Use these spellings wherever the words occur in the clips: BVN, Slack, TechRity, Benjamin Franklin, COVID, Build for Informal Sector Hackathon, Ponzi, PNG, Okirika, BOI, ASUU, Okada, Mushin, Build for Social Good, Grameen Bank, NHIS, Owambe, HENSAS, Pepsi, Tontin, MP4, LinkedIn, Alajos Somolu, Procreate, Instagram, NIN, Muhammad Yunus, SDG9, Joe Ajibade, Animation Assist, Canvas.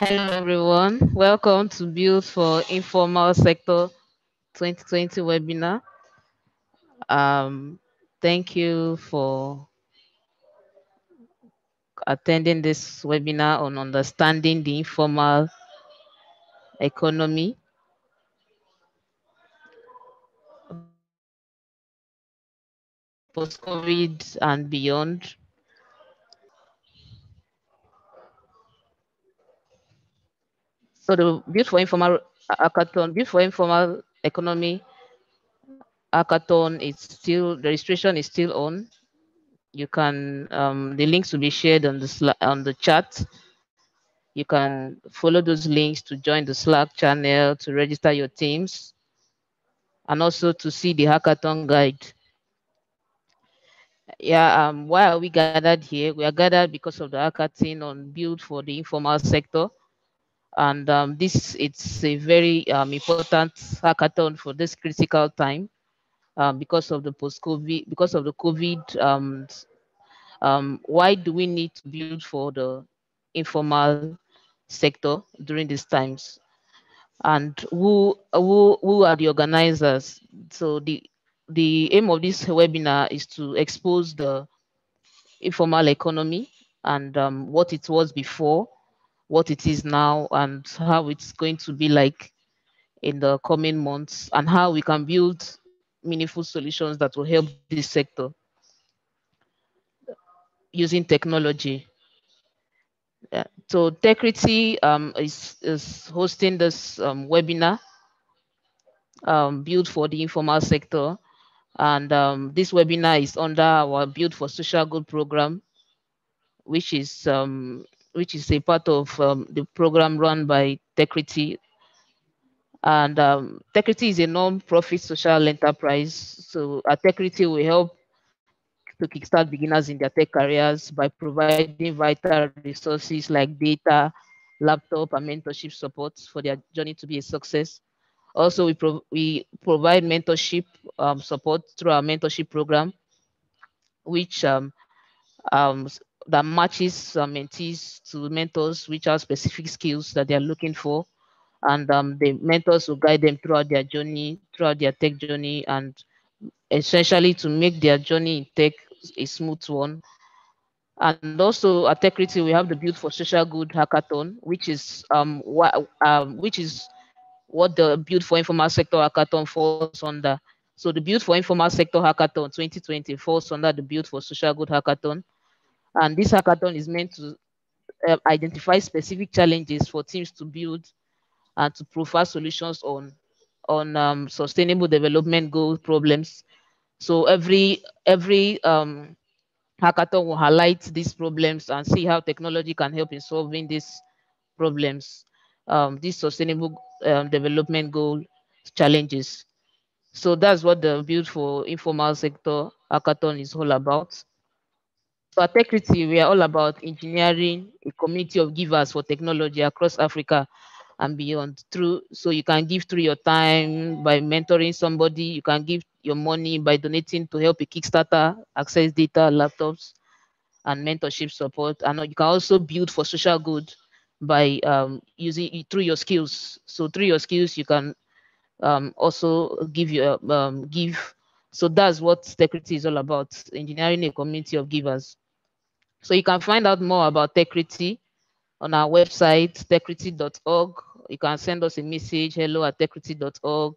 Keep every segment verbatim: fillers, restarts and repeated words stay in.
Hello everyone, welcome to Build for Informal Sector twenty twenty webinar. Um, thank you for attending this webinar on understanding the informal economy. Post-COVID and beyond. So the Build for Informal Hackathon, Build for Informal Economy Hackathon is still, the registration is still on. You can, um, the links will be shared on the, on the chat. You can follow those links to join the Slack channel, to register your teams, and also to see the hackathon guide. Yeah, um, why are we gathered here? We are gathered because of the hackathon on Build for the Informal Sector. And um, this, it's a very um, important hackathon for this critical time uh, because of the post-COVID, because of the COVID. Um, um, why do we need to build for the informal sector during these times? And who who who are the organizers? So the the aim of this webinar is to expose the informal economy and um, what it was before, what it is now, and how it's going to be like in the coming months, and how we can build meaningful solutions that will help this sector using technology. Yeah. So TechRity um, is, is hosting this um, webinar, um, Build for the Informal Sector. And um, this webinar is under our Build for Social Good program, which is um, which is a part of um, the program run by TechRity. And um, TechRity is a non-profit social enterprise. So at TechRity, we help to kickstart beginners in their tech careers by providing vital resources like data, laptop, and mentorship support for their journey to be a success. Also, we, pro we provide mentorship um, support through our mentorship program, which um, um, that matches uh, mentees to mentors which have specific skills that they are looking for. And um, the mentors will guide them throughout their journey, throughout their tech journey, and essentially to make their journey in tech a smooth one. And also at TechRity, we have the Build for Social Good Hackathon, which is, um, wh um, which is what the Build for Informal Sector Hackathon falls under. So the Build for Informal Sector Hackathon twenty twenty falls under the Build for Social Good Hackathon. And this hackathon is meant to uh, identify specific challenges for teams to build and to provide solutions on, on um, sustainable development goal problems. So every, every um, hackathon will highlight these problems and see how technology can help in solving these problems, um, these sustainable um, development goal challenges. So that's what the Build for Informal Sector Hackathon is all about. So at TechRity, we are all about engineering a community of givers for technology across Africa and beyond. Through, so you can give through your time by mentoring somebody. You can give your money by donating to help a Kickstarter access data, laptops, and mentorship support. And you can also build for social good by um, using through your skills. So through your skills, you can um, also give your um, give. So that's what TechRity is all about: engineering a community of givers. So you can find out more about TechRity on our website, techrity dot org. You can send us a message, hello at techrity dot org.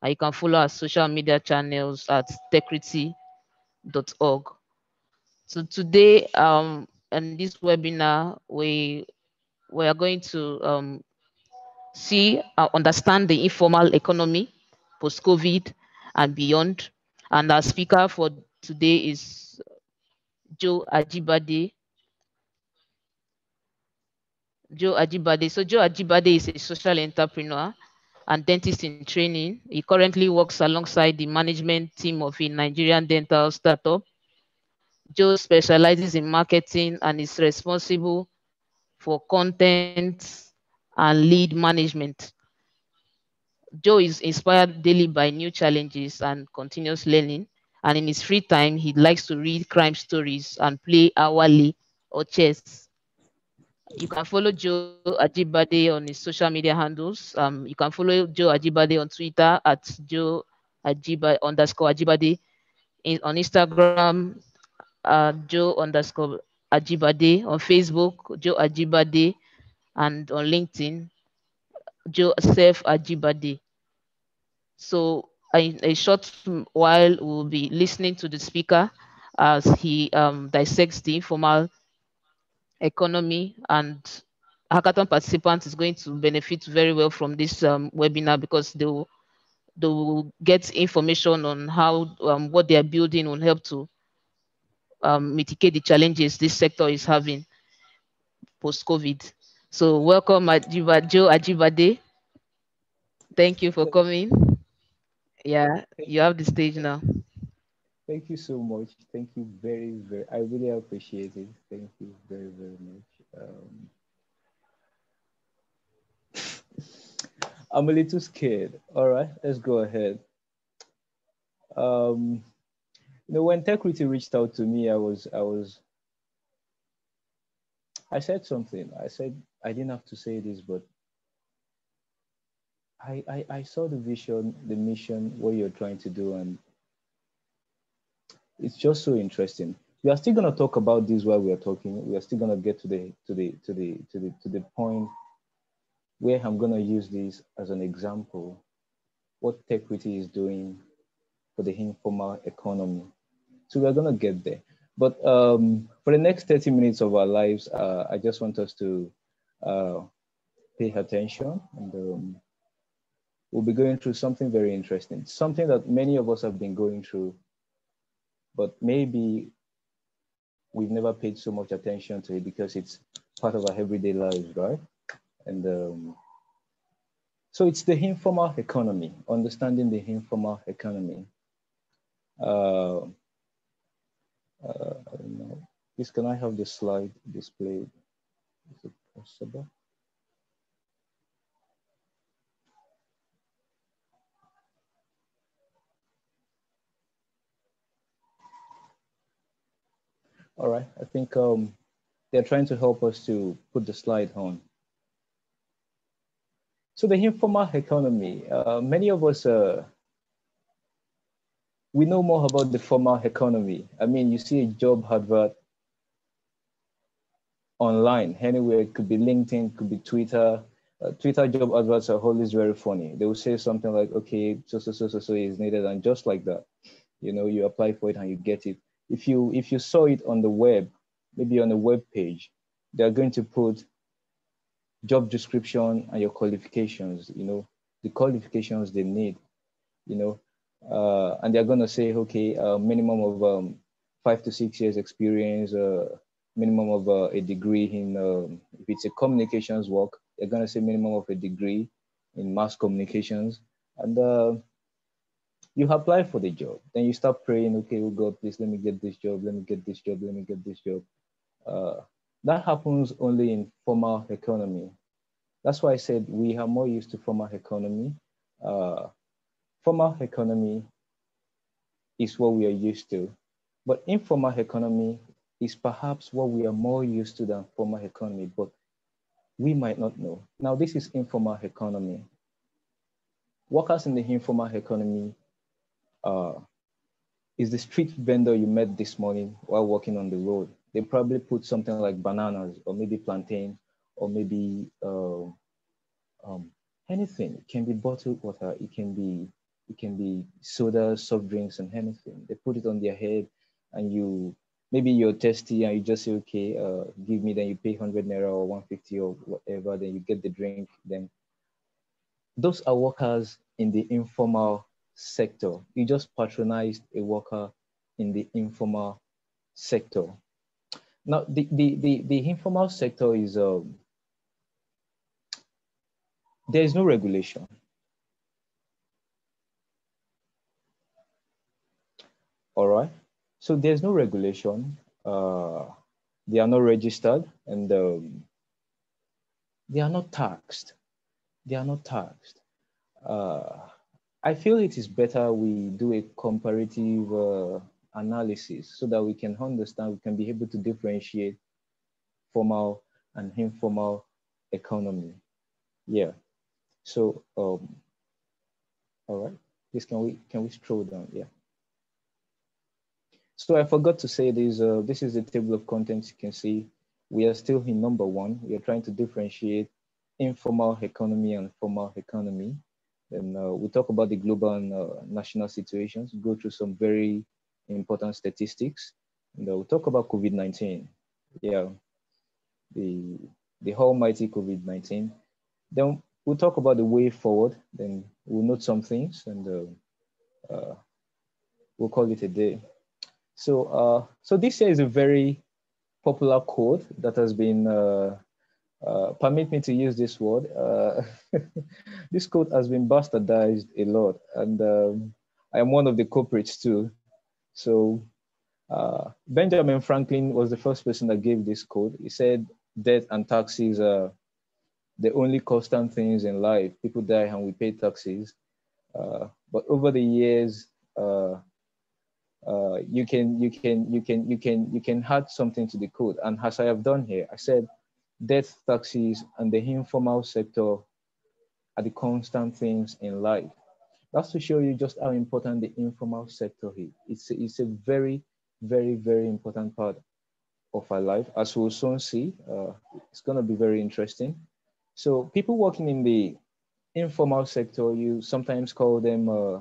And you can follow our social media channels at techrity dot org. So today, um, in this webinar, we, we are going to um, see, uh, understand the informal economy, post-COVID and beyond. And our speaker for today is Joe Ajibade. Joe Ajibade. So Joe Ajibade is a social entrepreneur and dentist in training. He currently works alongside the management team of a Nigerian dental startup. Joe specializes in marketing and is responsible for content and lead management. Joe is inspired daily by new challenges and continuous learning. And in his free time, he likes to read crime stories and play hourly or chess. You can follow Joe Ajibade on his social media handles. Um, you can follow Joe Ajibade on Twitter at Joe Ajibade underscore Ajibade. In, on Instagram, uh, Joe underscore Ajibade. On Facebook, Joe Ajibade. And on LinkedIn, Joseph Ajibade. So in a short while, we'll be listening to the speaker as he um, dissects the informal economy, and hackathon participants is going to benefit very well from this um, webinar, because they will, they will get information on how um, what they are building will help to um, mitigate the challenges this sector is having post-COVID. So welcome, Ajiba, Joe Ajibade. Thank you for coming. Yeah, you have the stage now. Thank you so much. Thank you very, very, I really appreciate it. Thank you very, very much. Um, I'm a little scared. All right, let's go ahead. Um, you know, when TechRity reached out to me, I was, I was, I said something. I said, I didn't have to say this, but I, I, I saw the vision, the mission, what you're trying to do, and it's just so interesting. We are still going to talk about this while we are talking. We are still going to get to the to the to the to the to the point where I'm going to use this as an example, what TechRity is doing for the informal economy. So we are going to get there. But um, for the next thirty minutes of our lives, uh, I just want us to uh, pay attention, and um, we'll be going through something very interesting, something that many of us have been going through, but maybe we've never paid so much attention to it because it's part of our everyday lives, right? And um, so it's the informal economy, understanding the informal economy. Uh, uh, I don't know. Please, can I have the slide displayed? Is it possible? All right, I think um, they're trying to help us to put the slide on. So the informal economy, uh, many of us, uh, we know more about the formal economy. I mean, you see a job advert online, anywhere. It could be LinkedIn, it could be Twitter. Uh, Twitter job adverts are always very funny. They will say something like, okay, so, so, so, so, so is needed, and just like that. You know, you apply for it and you get it. If you, if you saw it on the web, maybe on a web page, they're going to put job description and your qualifications, you know, the qualifications they need, you know, uh, and they're going to say, okay, uh, minimum of um, five to six years experience, uh, minimum of uh, a degree in, um, if it's a communications work, they're going to say minimum of a degree in mass communications. And uh, you apply for the job, then you start praying, okay, oh God, please let me get this job, let me get this job, let me get this job. Uh, that happens only in formal economy. That's why I said we are more used to formal economy. Uh, formal economy is what we are used to, but informal economy is perhaps what we are more used to than formal economy, but we might not know. Now, this is informal economy. Workers in the informal economy Uh, is the street vendor you met this morning while walking on the road. They probably put something like bananas or maybe plantain or maybe uh, um, anything. It can be bottled water, it can be, it can be soda, soft drinks, and anything. They put it on their head, and you, maybe you're thirsty and you just say, okay, uh, give me, then you pay one hundred naira or one fifty or whatever, then you get the drink. Then those are workers in the informal sector. You just patronized a worker in the informal sector. Now, the the the, the informal sector is um, there is no regulation. All right, so there's no regulation. Uh, they are not registered, and um, they are not taxed. They are not taxed. Uh, I feel it is better we do a comparative uh, analysis so that we can understand, we can be able to differentiate formal and informal economy. Yeah. So, um, all right. Please, can we can we scroll down? Yeah. So I forgot to say this. Uh, this is the table of contents. You can see we are still in number one. We are trying to differentiate informal economy and formal economy. Then uh, we talk about the global and uh, national situations, go through some very important statistics. And uh, we'll talk about COVID nineteen. Yeah, the, the almighty COVID nineteen. Then we'll talk about the way forward. Then we'll note some things and uh, uh, we'll call it a day. So, uh, so this here is a very popular quote that has been uh, Uh, permit me to use this word. Uh, this quote has been bastardized a lot, and um, I am one of the culprits too. So uh, Benjamin Franklin was the first person that gave this quote. He said, "Death and taxes are the only constant things in life. People die and we pay taxes." Uh, but over the years, uh, uh, you can you can you can you can you can add something to the quote. And as I have done here, I said, death, taxes, and the informal sector are the constant things in life. That's to show you just how important the informal sector is. It's a, it's a very, very, very important part of our life. As we'll soon see, uh, it's gonna be very interesting. So people working in the informal sector, you sometimes call them uh,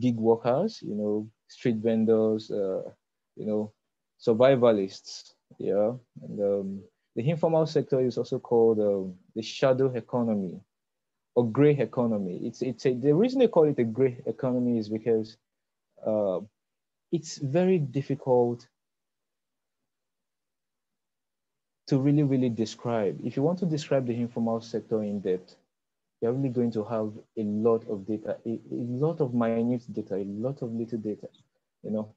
gig workers, you know, street vendors, uh, you know, survivalists, yeah. And, um, the informal sector is also called uh, the shadow economy or gray economy. It's, it's a, the reason they call it a gray economy is because uh, it's very difficult to really, really describe. If you want to describe the informal sector in depth, you're really going to have a lot of data, a, a lot of minute data, a lot of little data, you know.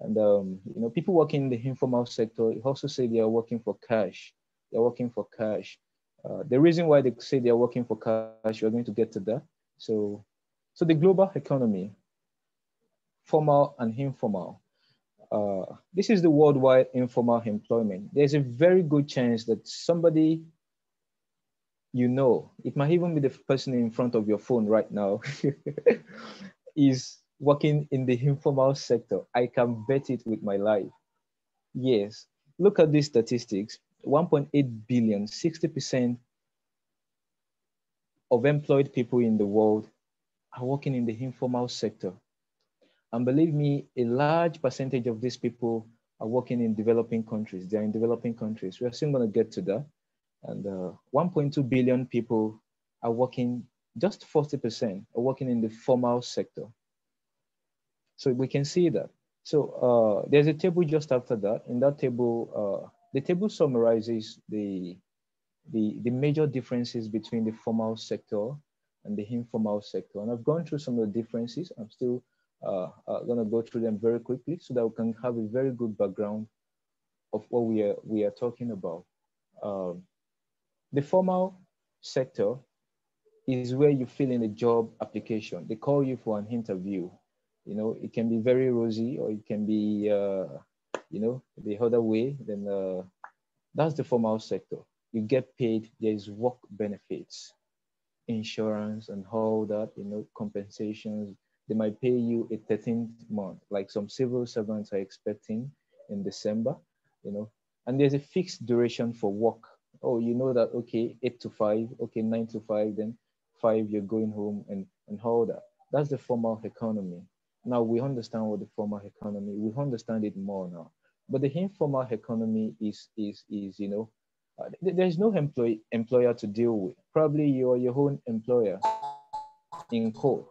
And um, you know, people working in the informal sector also say they are working for cash. They're working for cash. Uh, the reason why they say they're working for cash, we're going to get to that. So, so the global economy, formal and informal. Uh, this is the worldwide informal employment. There's a very good chance that somebody, you know, it might even be the person in front of your phone right now, is working in the informal sector. I can bet it with my life. Yes, look at these statistics. one point eight billion, sixty percent of employed people in the world are working in the informal sector. And believe me, a large percentage of these people are working in developing countries. They're in developing countries. We're soon gonna get to that. And uh, one point two billion people are working, just forty percent are working in the formal sector. So we can see that. So uh, there's a table just after that. In that table, uh, the table summarizes the, the, the major differences between the formal sector and the informal sector. And I've gone through some of the differences. I'm still uh, uh, gonna go through them very quickly so that we can have a very good background of what we are, we are talking about. Um, the formal sector is where you fill in a job application. They call you for an interview. You know, it can be very rosy or it can be, uh, you know, the other way. Then uh, that's the formal sector. You get paid, there's work benefits, insurance and all that, you know, compensations. They might pay you a thirteenth month, like some civil servants are expecting in December, you know, and there's a fixed duration for work. Oh, you know that, okay, eight to five, okay, nine to five, then five, you're going home and, and all that. That's the formal economy. Now we understand what the formal economy, we understand it more now. But the informal economy is, is, is you know, uh, th there's no employee, employer to deal with. Probably you're your own employer in court,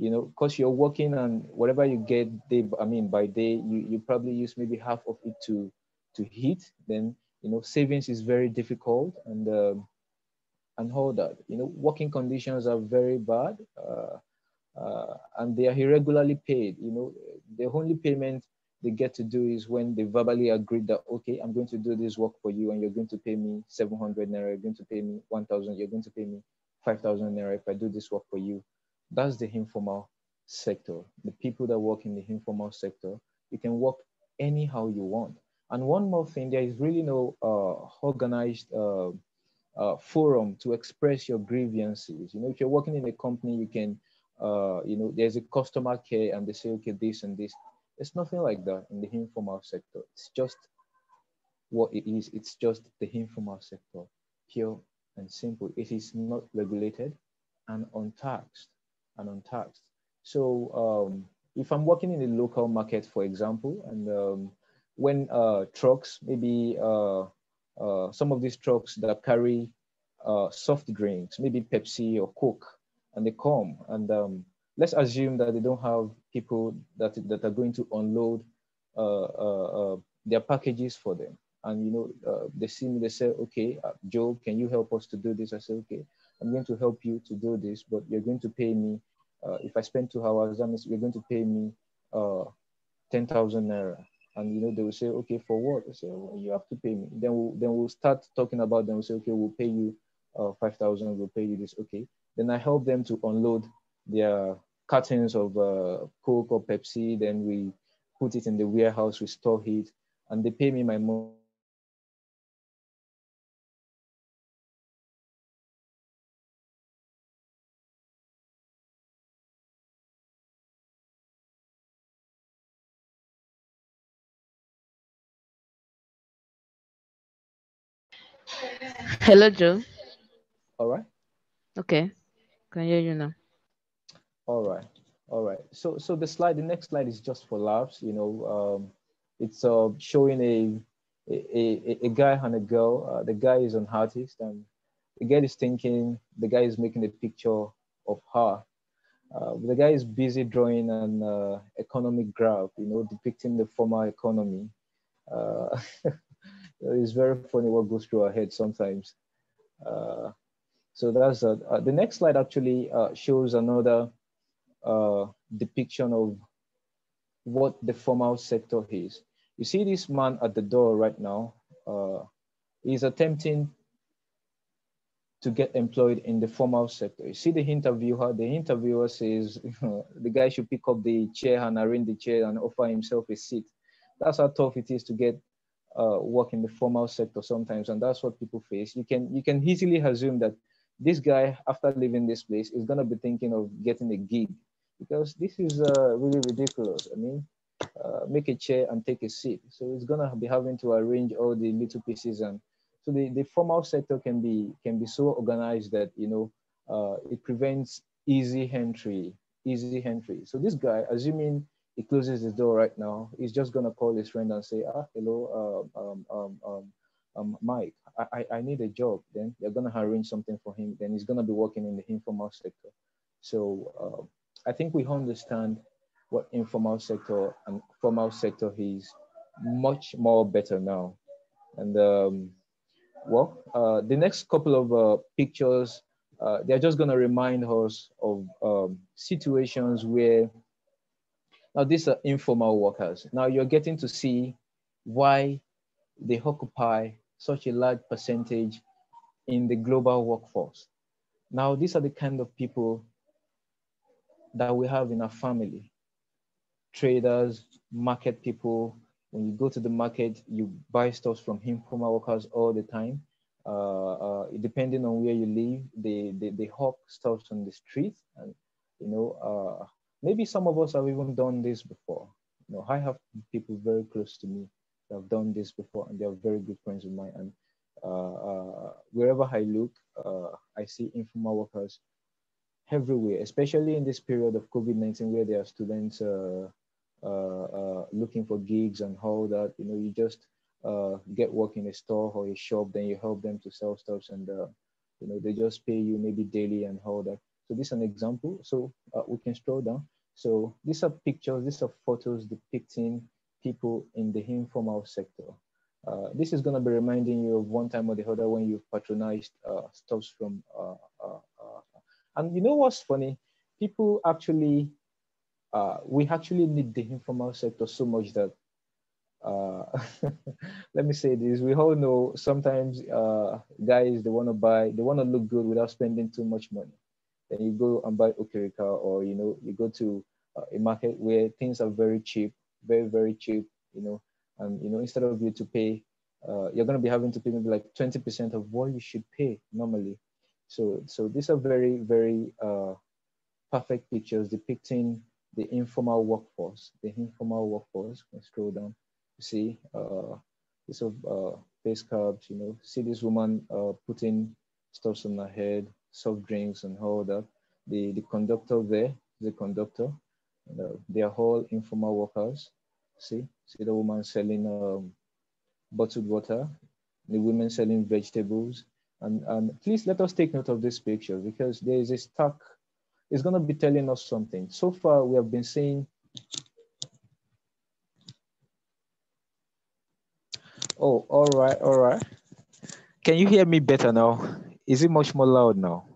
you know, because you're working and whatever you get, day, I mean, by day, you, you probably use maybe half of it to, to heat. Then, you know, savings is very difficult and, um, and all that. You know, working conditions are very bad. Uh, Uh, and they are irregularly paid. You know, the only payment they get to do is when they verbally agreed that, okay, I'm going to do this work for you and you're going to pay me seven hundred naira, you're going to pay me one thousand, you're going to pay me five thousand naira if I do this work for you. That's the informal sector. The people that work in the informal sector, you can work anyhow you want. And one more thing, there is really no uh, organized uh, uh, forum to express your grievances. You know, if you're working in a company, you can, uh, you know, there's a customer care and they say, okay, this and this. It's nothing like that in the informal sector. It's just what it is. It's just the informal sector, pure and simple. It is not regulated and untaxed and untaxed. So um, if I'm working in the local market, for example, and um, when uh, trucks, maybe uh, uh, some of these trucks that carry uh, soft drinks, maybe Pepsi or Coke, and they come and um, let's assume that they don't have people that, that are going to unload uh, uh, uh, their packages for them. And, you know, uh, they see me, they say, okay, uh, Joe, can you help us to do this? I say, okay, I'm going to help you to do this, but you're going to pay me, uh, if I spend two hours, that means you're going to pay me uh, ten thousand naira. And, you know, they will say, okay, for what? I say, well, you have to pay me. Then we'll, then we'll start talking about them. We'll say, okay, we'll pay you uh, five thousand, we'll pay you this, okay. Then I help them to unload their cartons of uh, Coke or Pepsi, then we put it in the warehouse, we store it, and they pay me my money. Hello, Joe. All right. Okay, can hear you now. All right, all right. So, so the slide, the next slide is just for laughs. You know, um, it's uh, showing a, a a guy and a girl. Uh, the guy is an artist, and the girl is thinking. The guy is making a picture of her. Uh, the guy is busy drawing an uh, economic graph. You know, depicting the former economy. Uh, it's very funny what goes through our head sometimes. Uh, so that's uh, uh, the next slide. Actually, uh, shows another Uh, depiction of what the formal sector is. You see this man at the door right now, uh, he's attempting to get employed in the formal sector. You see the interviewer, the interviewer says, you know, the guy should pick up the chair and arrange the chair and offer himself a seat. That's how tough it is to get uh, work in the formal sector sometimes, and that's what people face. You can, you can easily assume that this guy, after leaving this place, is gonna be thinking of getting a gig, because this is uh, really ridiculous. I mean, uh, make a chair and take a seat. So it's gonna be having to arrange all the little pieces. And so the, the formal sector can be, can be so organized that, you know, uh, it prevents easy entry, easy entry. So this guy, assuming he closes his door right now, he's just gonna call his friend and say, ah, hello, um, um, um, um, Mike, I, I need a job. Then they're gonna arrange something for him. Then he's gonna be working in the informal sector. So, um, I think we understand what informal sector and formal sector is much more better now. And um, well, uh, the next couple of uh, pictures, uh, they're just gonna remind us of um, situations where, now these are informal workers. Now you're getting to see why they occupy such a large percentage in the global workforce. Now these are the kind of people that we have in our family. Traders, market people. When you go to the market, you buy stuff from informal workers all the time. Uh, uh, depending on where you live, they, they, they hawk stuff on the street. And, you know, uh, maybe some of us have even done this before. You know, I have people very close to me that have done this before, and they are very good friends of mine. And uh, uh, wherever I look, uh, I see informal workers everywhere, especially in this period of COVID nineteen, where there are students uh, uh, uh, looking for gigs and all that. You know, you just uh, get work in a store or a shop, then you help them to sell stuff, and uh, you know, they just pay you maybe daily and all that. So this is an example. So uh, we can scroll down. So these are pictures, these are photos depicting people in the informal sector. Uh, this is going to be reminding you of one time or the other when you've patronized uh, stuffs from uh, uh, uh, and you know what's funny? People actually, uh, we actually need the informal sector so much that, uh, let me say this, we all know sometimes uh, guys, they wanna buy, they wanna look good without spending too much money. Then you go and buy Okirika, or, you know, you go to uh, a market where things are very cheap, very, very cheap, you know, and you know, instead of you to pay, uh, you're going to be having to pay maybe like twenty percent of what you should pay normally. So, so these are very, very uh, perfect pictures depicting the informal workforce. The informal workforce. Let's scroll down. You see, uh, this of uh, face cups. You know, see this woman uh, putting stuffs on her head, soft drinks, and all that. The the conductor there, the conductor. And, uh, they are all informal workers. See, see the woman selling um, bottled water, the women selling vegetables, and and please let us take note of this picture because there is a stack. It's going to be telling us something. So far, we have been saying, oh, all right, all right. Can you hear me better now? Is it much more loud now?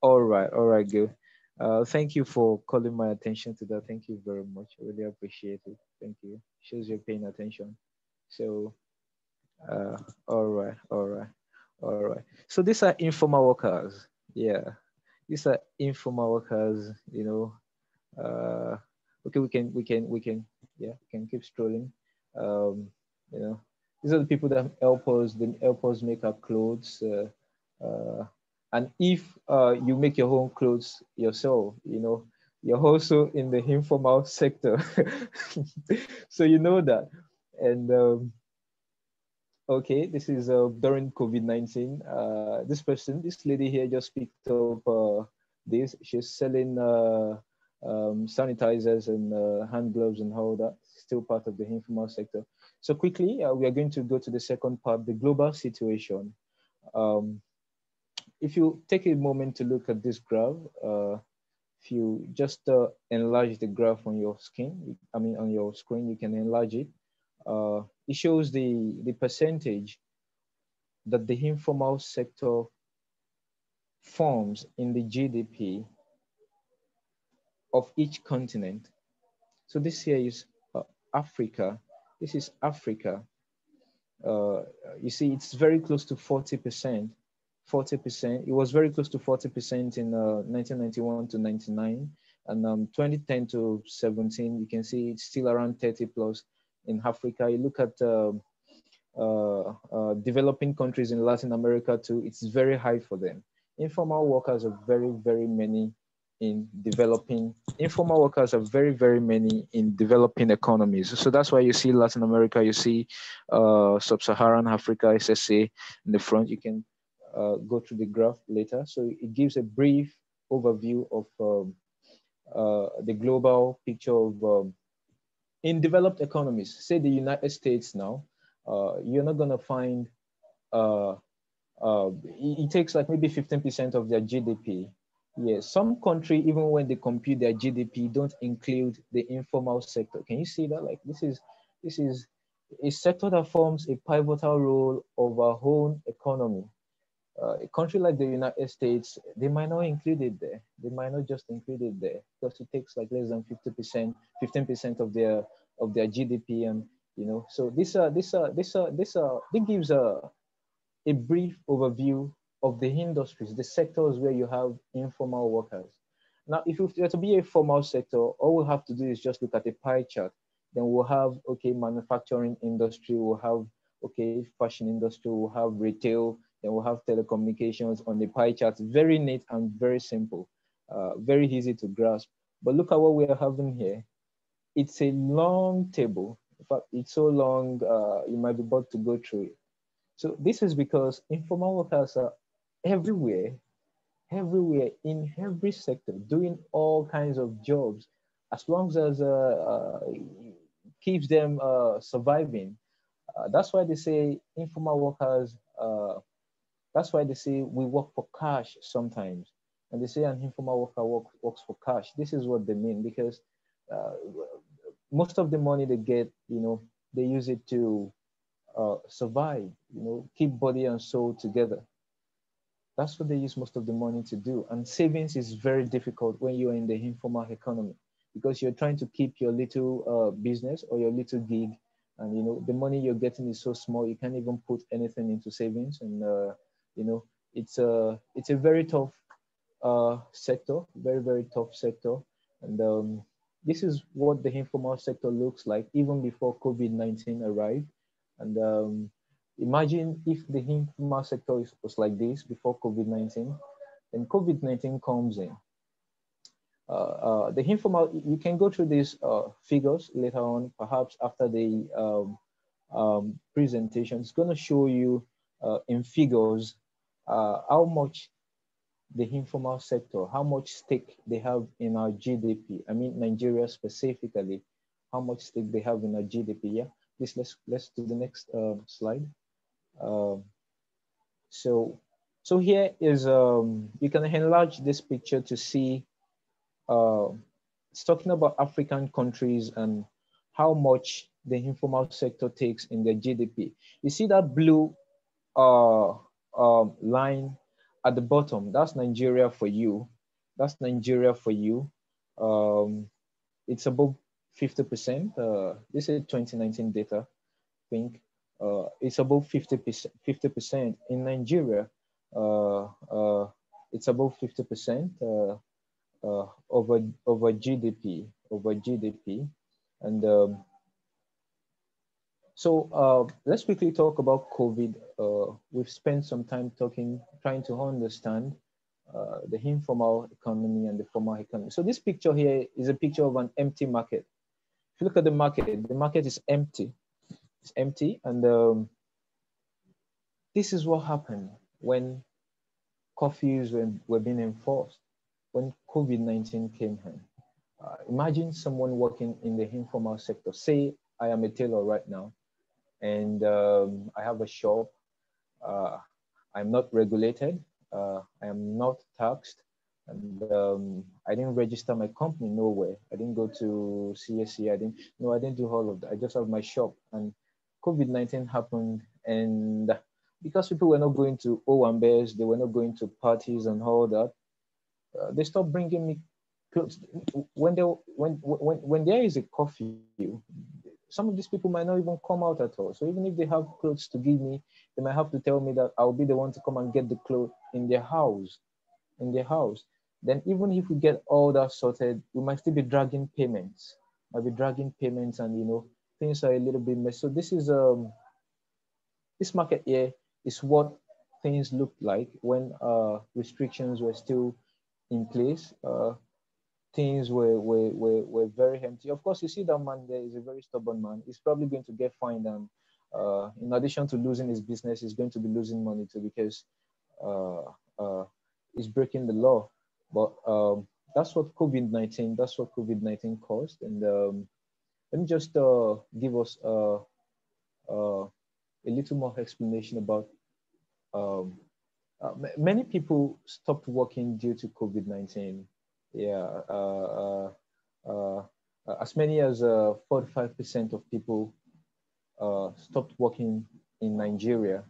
All right, all right, good. Uh, thank you for calling my attention to that. Thank you very much. I really appreciate it. Thank you. Shows you're paying attention. So, uh, all right, all right, all right. So these are informal workers. Yeah, these are informal workers. You know, uh, okay, we can, we can, we can, yeah, we can keep strolling. Um, you know, these are the people that help us. They help us make our clothes. Uh, uh, And if uh, you make your own clothes yourself, you know, you're also in the informal sector. So you know that. And um, okay, this is uh, during COVID nineteen. Uh, this person, this lady here just picked up uh, this. She's selling uh, um, sanitizers and uh, hand gloves and all that, still part of the informal sector. So quickly, uh, we are going to go to the second part, the global situation. Um, If you take a moment to look at this graph, uh, if you just uh, enlarge the graph on your skin, I mean on your screen, you can enlarge it. Uh, it shows the, the percentage that the informal sector forms in the G D P of each continent. So this here is uh, Africa. This is Africa. Uh, you see, it's very close to forty percent. forty percent. It was very close to forty percent in uh, nineteen ninety-one to ninety-nine, and um, twenty ten to seventeen, you can see it's still around thirty plus in Africa. You look at uh, uh, uh, developing countries in Latin America too, it's very high for them. Informal workers are very, very many in developing, informal workers are very, very many in developing economies. So that's why you see Latin America, you see uh, Sub-Saharan Africa, S S A in the front. You can Uh, go through the graph later. So it gives a brief overview of um, uh, the global picture of um, in developed economies. Say the United States now, uh, you're not gonna find, uh, uh, it, it takes like maybe fifteen percent of their G D P. Yeah, some country, even when they compute their G D P, don't include the informal sector. Can you see that? Like this is, this is a sector that forms a pivotal role of our own economy. Uh, a country like the United States, they might not include it there. They might not just include it there because it takes like less than fifty percent, fifteen percent of their of their G D P, and you know. So this are this are this are this are this gives a a brief overview of the industries, the sectors where you have informal workers. Now, if you were to be a formal sector, all we have to do is just look at a pie chart. Then we'll have okay, manufacturing industry. We'll have okay, fashion industry. We'll have retail. Then we'll have telecommunications on the pie chart. Very neat and very simple, uh, very easy to grasp. But look at what we are having here. It's a long table. In fact, it's so long, uh, you might be bored to go through it. So this is because informal workers are everywhere, everywhere in every sector, doing all kinds of jobs, as long as uh, uh, keeps them uh, surviving. Uh, that's why they say informal workers, uh, that's why they say we work for cash sometimes. And they say an informal worker work, works for cash. This is what they mean because uh, most of the money they get, you know, they use it to uh, survive, you know, keep body and soul together. That's what they use most of the money to do. And savings is very difficult when you're in the informal economy because you're trying to keep your little uh, business or your little gig. And, you know, the money you're getting is so small, you can't even put anything into savings. And, uh, you know, it's a, it's a very tough uh, sector, very, very tough sector. And um, this is what the informal sector looks like even before COVID nineteen arrived. And um, imagine if the informal sector was like this before COVID nineteen, then COVID nineteen comes in. Uh, uh, the informal, you can go through these uh, figures later on, perhaps after the um, um, presentation. It's going to show you uh, in figures uh, how much the informal sector, how much stake they have in our G D P. I mean, Nigeria specifically, how much stake they have in our G D P. Yeah, please let's let's do the next uh, slide. Uh, so, so here is um, you can enlarge this picture to see. Uh, it's talking about African countries and how much the informal sector takes in their G D P. You see that blue uh, uh, line at the bottom? That's Nigeria for you. That's Nigeria for you. Um, it's above fifty percent. Uh, this is twenty nineteen data, I think. Uh, it's above fifty percent in Nigeria. Uh, uh, it's above fifty percent. Uh, Uh, over over G D P over G D P, and um, so uh, let's quickly talk about COVID. Uh, we've spent some time talking, trying to understand uh, the informal economy and the formal economy. So this picture here is a picture of an empty market. If you look at the market, the market is empty. It's empty, and um, this is what happened when curfews were, were being enforced. When COVID nineteen came in, uh, imagine someone working in the informal sector. Say I am a tailor right now, and um, I have a shop. Uh, I'm not regulated. Uh, I am not taxed, and um, I didn't register my company nowhere. I didn't go to C S E. I didn't. No, I didn't do all of that. I just have my shop, and COVID nineteen happened, and because people were not going to owambe's, they were not going to parties and all that. Uh, they stop bringing me clothes. When they when when when there is a curfew, some of these people might not even come out at all. So even if they have clothes to give me, they might have to tell me that I'll be the one to come and get the clothes in their house, in their house. Then even if we get all that sorted, we might still be dragging payments. Might be dragging payments, and you know things are a little bit messy. So this is um this market here is what things looked like when uh, restrictions were still in place. Uh, things were, were, were, were very empty. Of course, you see that man there is a very stubborn man. He's probably going to get fined, and uh, in addition to losing his business, he's going to be losing money too, because uh, uh, he's breaking the law. But um, that's what COVID nineteen, that's what COVID nineteen caused. And um, let me just uh, give us uh, uh, a little more explanation about um, Uh, many people stopped working due to COVID nineteen. Yeah, uh, uh, uh, as many as uh, forty-five percent of people uh, stopped working in Nigeria.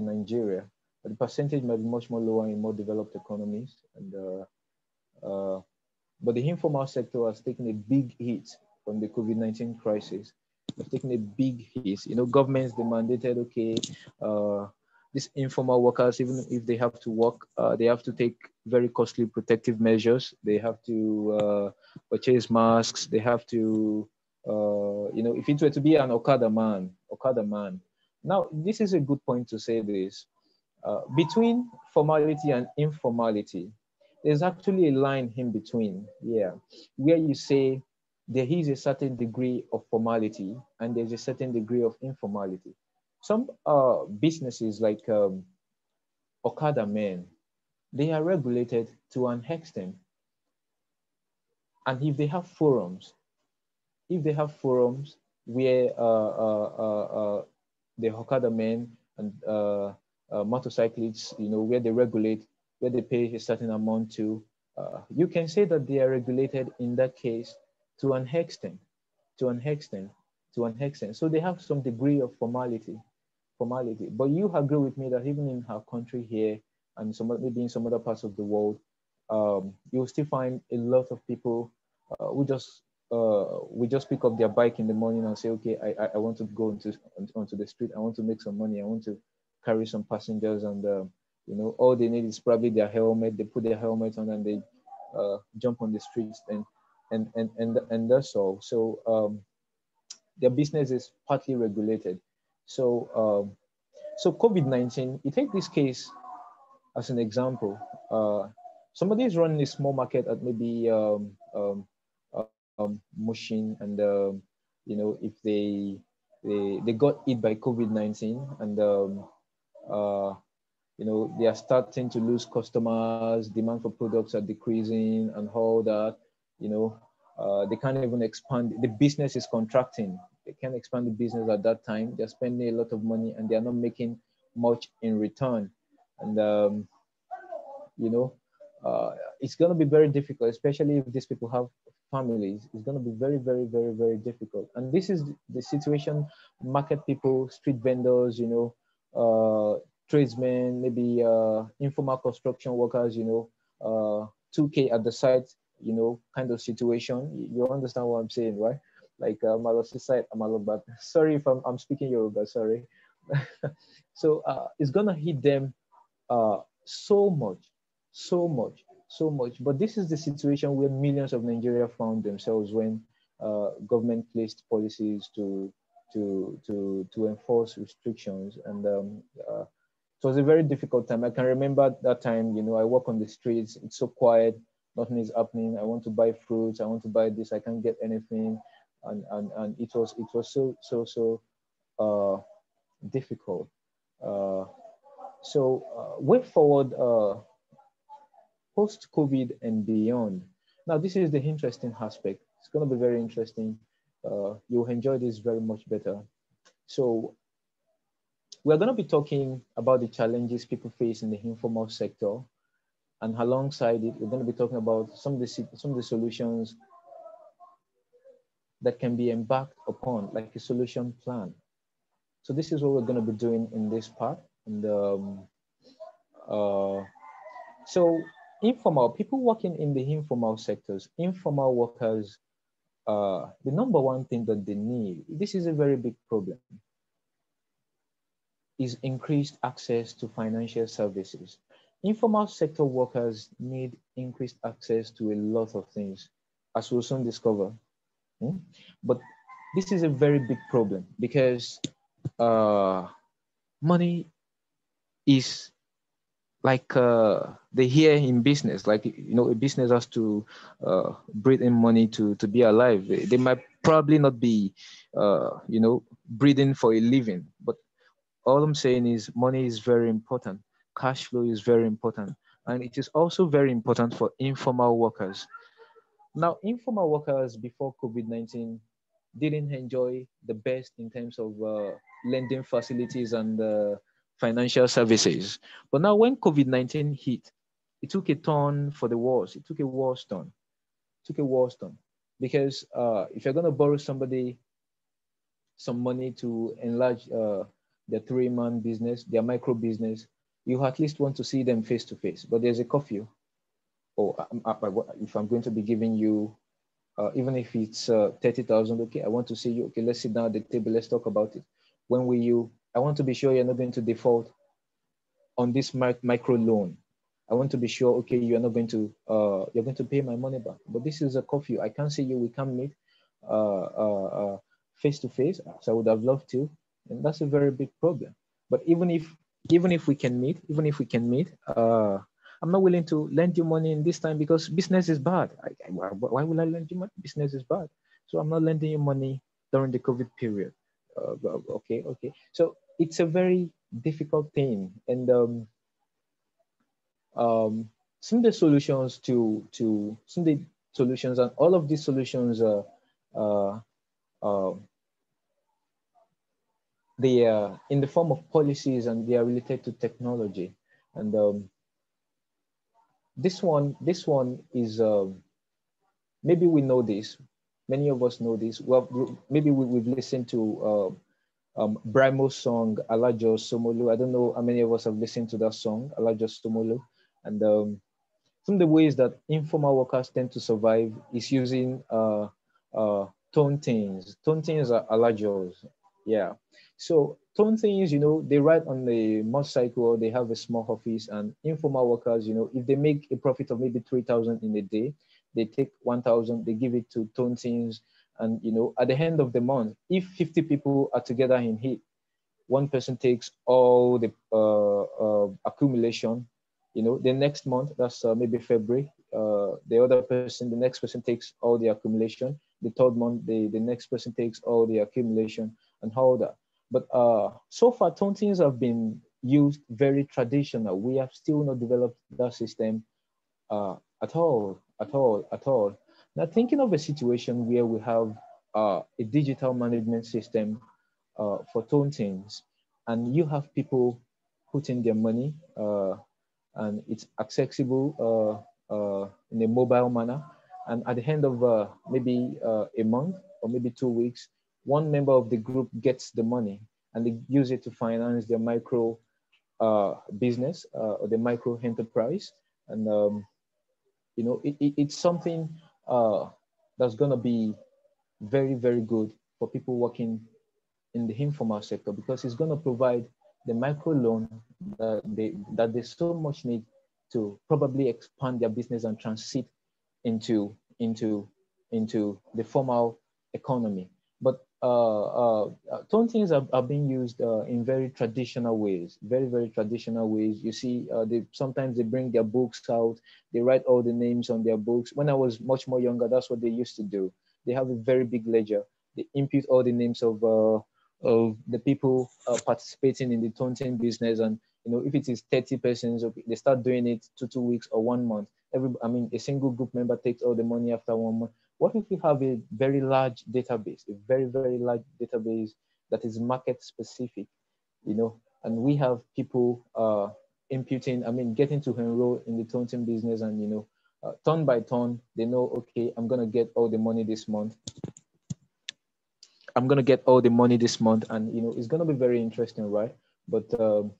In Nigeria, but the percentage might be much more lower in more developed economies. And uh, uh, but the informal sector has taken a big hit from the COVID nineteen crisis. It's taken a big hit. You know, governments mandated, okay. Uh, These informal workers, even if they have to work, uh, they have to take very costly protective measures. They have to uh, purchase masks. They have to, uh, you know, if it were to be an Okada man, Okada man. Now, this is a good point to say this. Uh, between formality and informality, there's actually a line in between, yeah, where you say there is a certain degree of formality and there's a certain degree of informality. Some uh, businesses like um, Okada men, they are regulated to an extent. And if they have forums, if they have forums where uh, uh, uh, uh, the Okada men and uh, uh, motorcyclists, you know, where they regulate, where they pay a certain amount to, uh, you can say that they are regulated in that case to an extent, to an extent, to an extent. So they have some degree of formality. Formality, but you agree with me that even in our country here and some maybe in some other parts of the world, um, you'll still find a lot of people uh, who just uh, we just pick up their bike in the morning and say, okay, I I want to go into onto the street. I want to make some money. I want to carry some passengers, and uh, you know, all they need is probably their helmet. They put their helmet on and they uh, jump on the streets. And and and and and that's all. So um, their business is partly regulated. So um, so COVID nineteen, you take this case as an example. Uh, somebody is running a small market at maybe um, um, um, Mushin, and um, you know, if they they they got hit by COVID nineteen, and um, uh, you know, they are starting to lose customers, demand for products are decreasing, and all that. You know, uh, they can't even expand. The business is contracting. They can't expand the business at that time. They're spending a lot of money and they are not making much in return. And, um, you know, uh, it's going to be very difficult, especially if these people have families. It's going to be very, very, very, very difficult. And this is the situation market people, street vendors, you know, uh, tradesmen, maybe uh, informal construction workers, you know, uh, two K at the site, you know, kind of situation. You understand what I'm saying, right? Like Malo said, Malo, sorry if I'm, I'm speaking Yoruba, sorry. So uh, it's gonna hit them uh, so much, so much, so much. But this is the situation where millions of Nigeria found themselves when uh, government placed policies to to to to enforce restrictions, and um, uh, it was a very difficult time. I can remember that time. You know, I walk on the streets. It's so quiet. Nothing is happening. I want to buy fruits. I want to buy this. I can't get anything, and and and it was it was so so so uh, difficult. Uh, so uh, way forward, uh, post COVID and beyond. Now this is the interesting aspect. It's going to be very interesting. Uh, you'll enjoy this very much better. So we're going to be talking about the challenges people face in the informal sector. And alongside it, we're going to be talking about some of the some of the solutions that can be embarked upon, like a solution plan. So this is what we're going to be doing in this part. And um, uh, so informal people working in the informal sectors, informal workers, uh, the number one thing that they need, this is a very big problem, is increased access to financial services. Informal sector workers need increased access to a lot of things, as we'll soon discover. Hmm? But this is a very big problem because uh, money is like uh, the here in business. Like, you know, a business has to uh, breathe in money to, to be alive. They, they might probably not be, uh, you know, breathing for a living. But all I'm saying is money is very important. Cash flow is very important, and it is also very important for informal workers. Now, informal workers before COVID nineteen didn't enjoy the best in terms of uh, lending facilities and uh, financial services. But now when COVID nineteen hit, it took a turn for the worse. It took a worse turn. It took a worse turn because uh, if you're going to borrow somebody some money to enlarge uh, their three-man business, their micro business, you at least want to see them face to face, but there's a curfew. Or oh, if I'm going to be giving you, uh, even if it's uh, thirty thousand, okay, I want to see you. Okay, let's sit down at the table. Let's talk about it. When will you? I want to be sure you're not going to default on this micro loan. I want to be sure. Okay, you're not going to. Uh, you're going to pay my money back. But this is a curfew. I can't see you. We can't meet uh, uh, uh, face to face. So I would have loved to, and that's a very big problem. But even if Even if we can meet, even if we can meet, uh, I'm not willing to lend you money in this time because business is bad. I, I, why will I lend you money? Business is bad. So I'm not lending you money during the COVID period. Uh, okay, okay. So it's a very difficult thing. And um, um, some of the solutions to, to some of the solutions, and all of these solutions are, uh, uh, they are in the form of policies and they are related to technology. And um, this one, this one is, um, maybe we know this, many of us know this. Well, maybe we, we've listened to uh, um, Brimo's song, Alajos Somolu. I don't know how many of us have listened to that song, Alajos Somolu. And um, some of the ways that informal workers tend to survive is using uh, uh, tontins. Tontins are Alajos. Yeah, so tontins, you know, they ride on the motorcycle, they have a small office, and informal workers, you know, if they make a profit of maybe three thousand in a day, they take one thousand, they give it to Tontins, and you know, at the end of the month, if fifty people are together in heat, one person takes all the uh, uh, accumulation, you know, the next month, that's uh, maybe February, uh, the other person, the next person takes all the accumulation, the third month, the, the next person takes all the accumulation and all that. But uh, so far, Tontins have been used very traditional. We have still not developed that system uh, at all, at all, at all. Now, thinking of a situation where we have uh, a digital management system uh, for Tontins, and you have people putting their money, uh, and it's accessible uh, uh, in a mobile manner. And at the end of uh, maybe uh, a month or maybe two weeks, one member of the group gets the money and they use it to finance their micro uh, business uh, or the micro enterprise. And, um, you know, it, it, it's something uh, that's gonna be very, very good for people working in the informal sector, because it's gonna provide the micro loan that they, that they so much need to probably expand their business and transit into, into, into the formal economy. But uh, uh, Tontins are, are being used uh, in very traditional ways, very, very traditional ways. You see, uh, they, sometimes they bring their books out, they write all the names on their books. When I was much more younger, that's what they used to do. They have a very big ledger. They input all the names of, uh, of the people uh, participating in the Tontin business. And, you know, if it is thirty persons, they start doing it two, two weeks or one month. Every, I mean, a single group member takes all the money after one month. What if we have a very large database, a very, very large database that is market specific, you know, and we have people uh, imputing, I mean, getting to enroll in the Tontin business, and, you know, uh, turn by turn, they know, okay, I'm going to get all the money this month. I'm going to get all the money this month. And, you know, it's going to be very interesting, right? But um,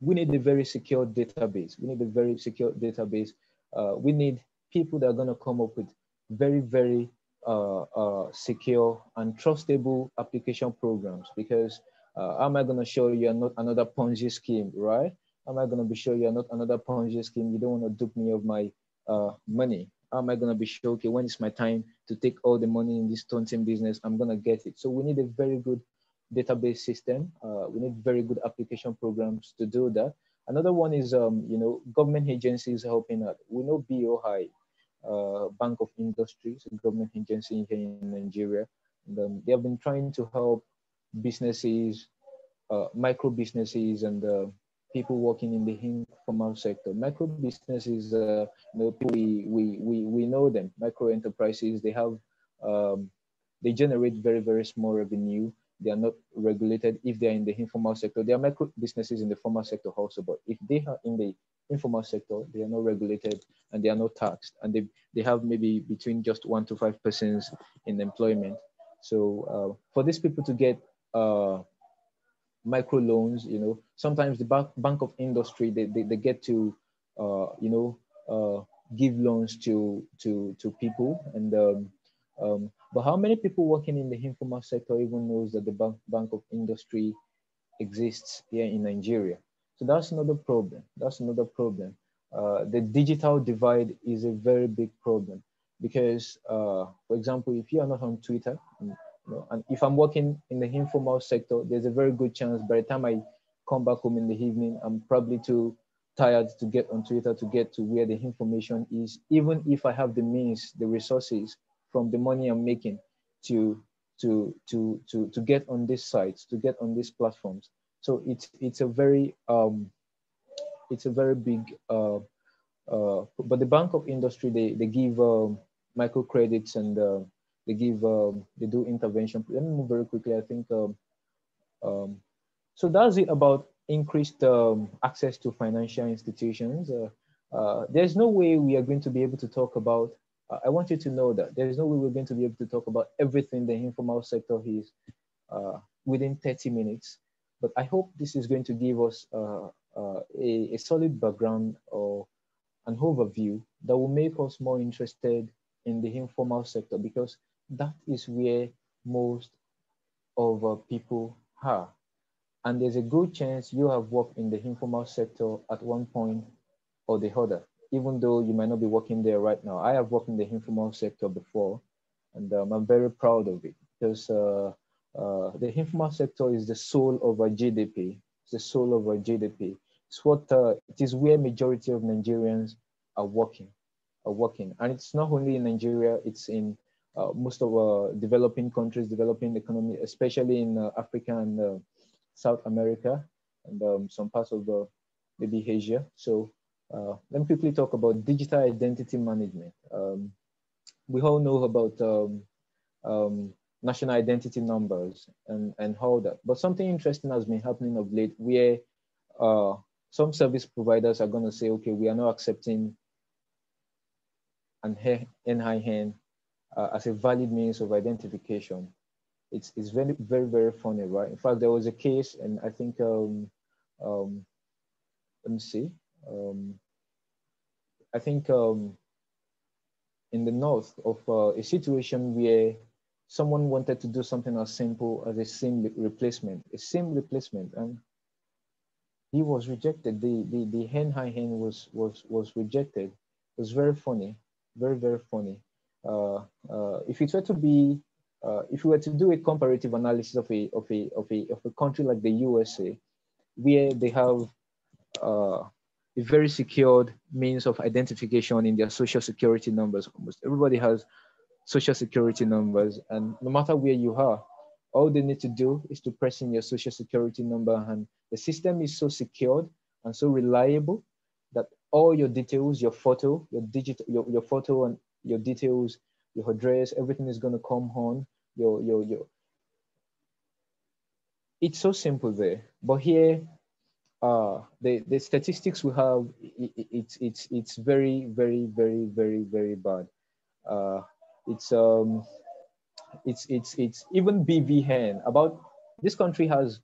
we need a very secure database. We need a very secure database. Uh, we need people that are going to come up with very, very uh, uh, secure and trustable application programs, because uh, am I going to show you are not another Ponzi scheme, right? Am I going to be sure you are not another Ponzi scheme? You don't want to dupe me of my uh, money. Am I going to be sure, okay, when it's my time to take all the money in this Tontin business, I'm going to get it. So we need a very good database system. Uh, we need very good application programs to do that. Another one is, um, you know, government agencies helping out. We know B O I. Uh, Bank of Industries, a government agency here in Nigeria. And, um, they have been trying to help businesses, uh, micro businesses, and uh, people working in the informal sector. Micro businesses, uh, you know, we we we we know them. Micro enterprises. They have, um, they generate very very small revenue. They are not regulated if they are in the informal sector. They are micro businesses in the formal sector also, but if they are in the informal sector, they are not regulated and they are not taxed, and they, they have maybe between just one to five persons in employment. So uh, for these people to get uh, micro loans, you know, sometimes the bank, bank of industry, they, they, they get to, uh, you know, uh, give loans to, to, to people. And um, um, but how many people working in the informal sector even knows that the bank, bank of industry exists here in Nigeria? So that's another problem. That's another problem. Uh, the digital divide is a very big problem, because, uh, for example, if you are not on Twitter, you know, and if I'm working in the informal sector, there's a very good chance by the time I come back home in the evening, I'm probably too tired to get on Twitter to get to where the information is, even if I have the means, the resources from the money I'm making to, to, to, to, to get on these sites, to get on these platforms. So it's it's a very um, it's a very big uh, uh, but the Bank of Industry, they they give um, microcredits, and uh, they give um, they do intervention. Let me move very quickly. I think um, um, so. That's it about increased um, access to financial institutions. Uh, uh, there's no way we are going to be able to talk about. Uh, I want you to know that there's no way we're going to be able to talk about everything the informal sector is uh, within thirty minutes. But I hope this is going to give us uh, uh, a, a solid background or an overview that will make us more interested in the informal sector, because that is where most of our people are. And there's a good chance you have worked in the informal sector at one point or the other. even though you might not be working there right now. I have worked in the informal sector before, and um, I'm very proud of it, because uh, uh, the informal sector is the soul of our G D P. It's the soul of our G D P. It's what uh, it is where majority of Nigerians are working, are working, and it's not only in Nigeria. It's in uh, most of our developing countries, developing economy, especially in uh, Africa and uh, South America, and um, some parts of the maybe Asia. So uh, let me quickly talk about digital identity management. Um, we all know about um, um, national identity numbers and and all that, but something interesting has been happening of late where uh, some service providers are going to say, okay, we are not accepting an N I N uh, as a valid means of identification. It's, it's very, very, very funny, right? In fact, there was a case, and I think, um, um, let me see, um, I think um, in the north of uh, a situation where someone wanted to do something as simple as a SIM replacement, a SIM replacement, and he was rejected. The the the N I N was was was rejected. It was very funny, very very funny. Uh, uh, if it were to be, uh, if you were to do a comparative analysis of a of a of a of a country like the U S A, where they have uh, a very secured means of identification in their social security numbers, almost everybody has social security numbers, and no matter where you are, all they need to do is to press in your social security number, and the system is so secured and so reliable that all your details, your photo, your digital, your, your photo and your details, your address, everything is going to come on. Your, your, your. It's so simple there, but here, uh, the the statistics we have, it's it's it's very very very very very bad. Uh, it's um. It's it's it's even B V N. About this country has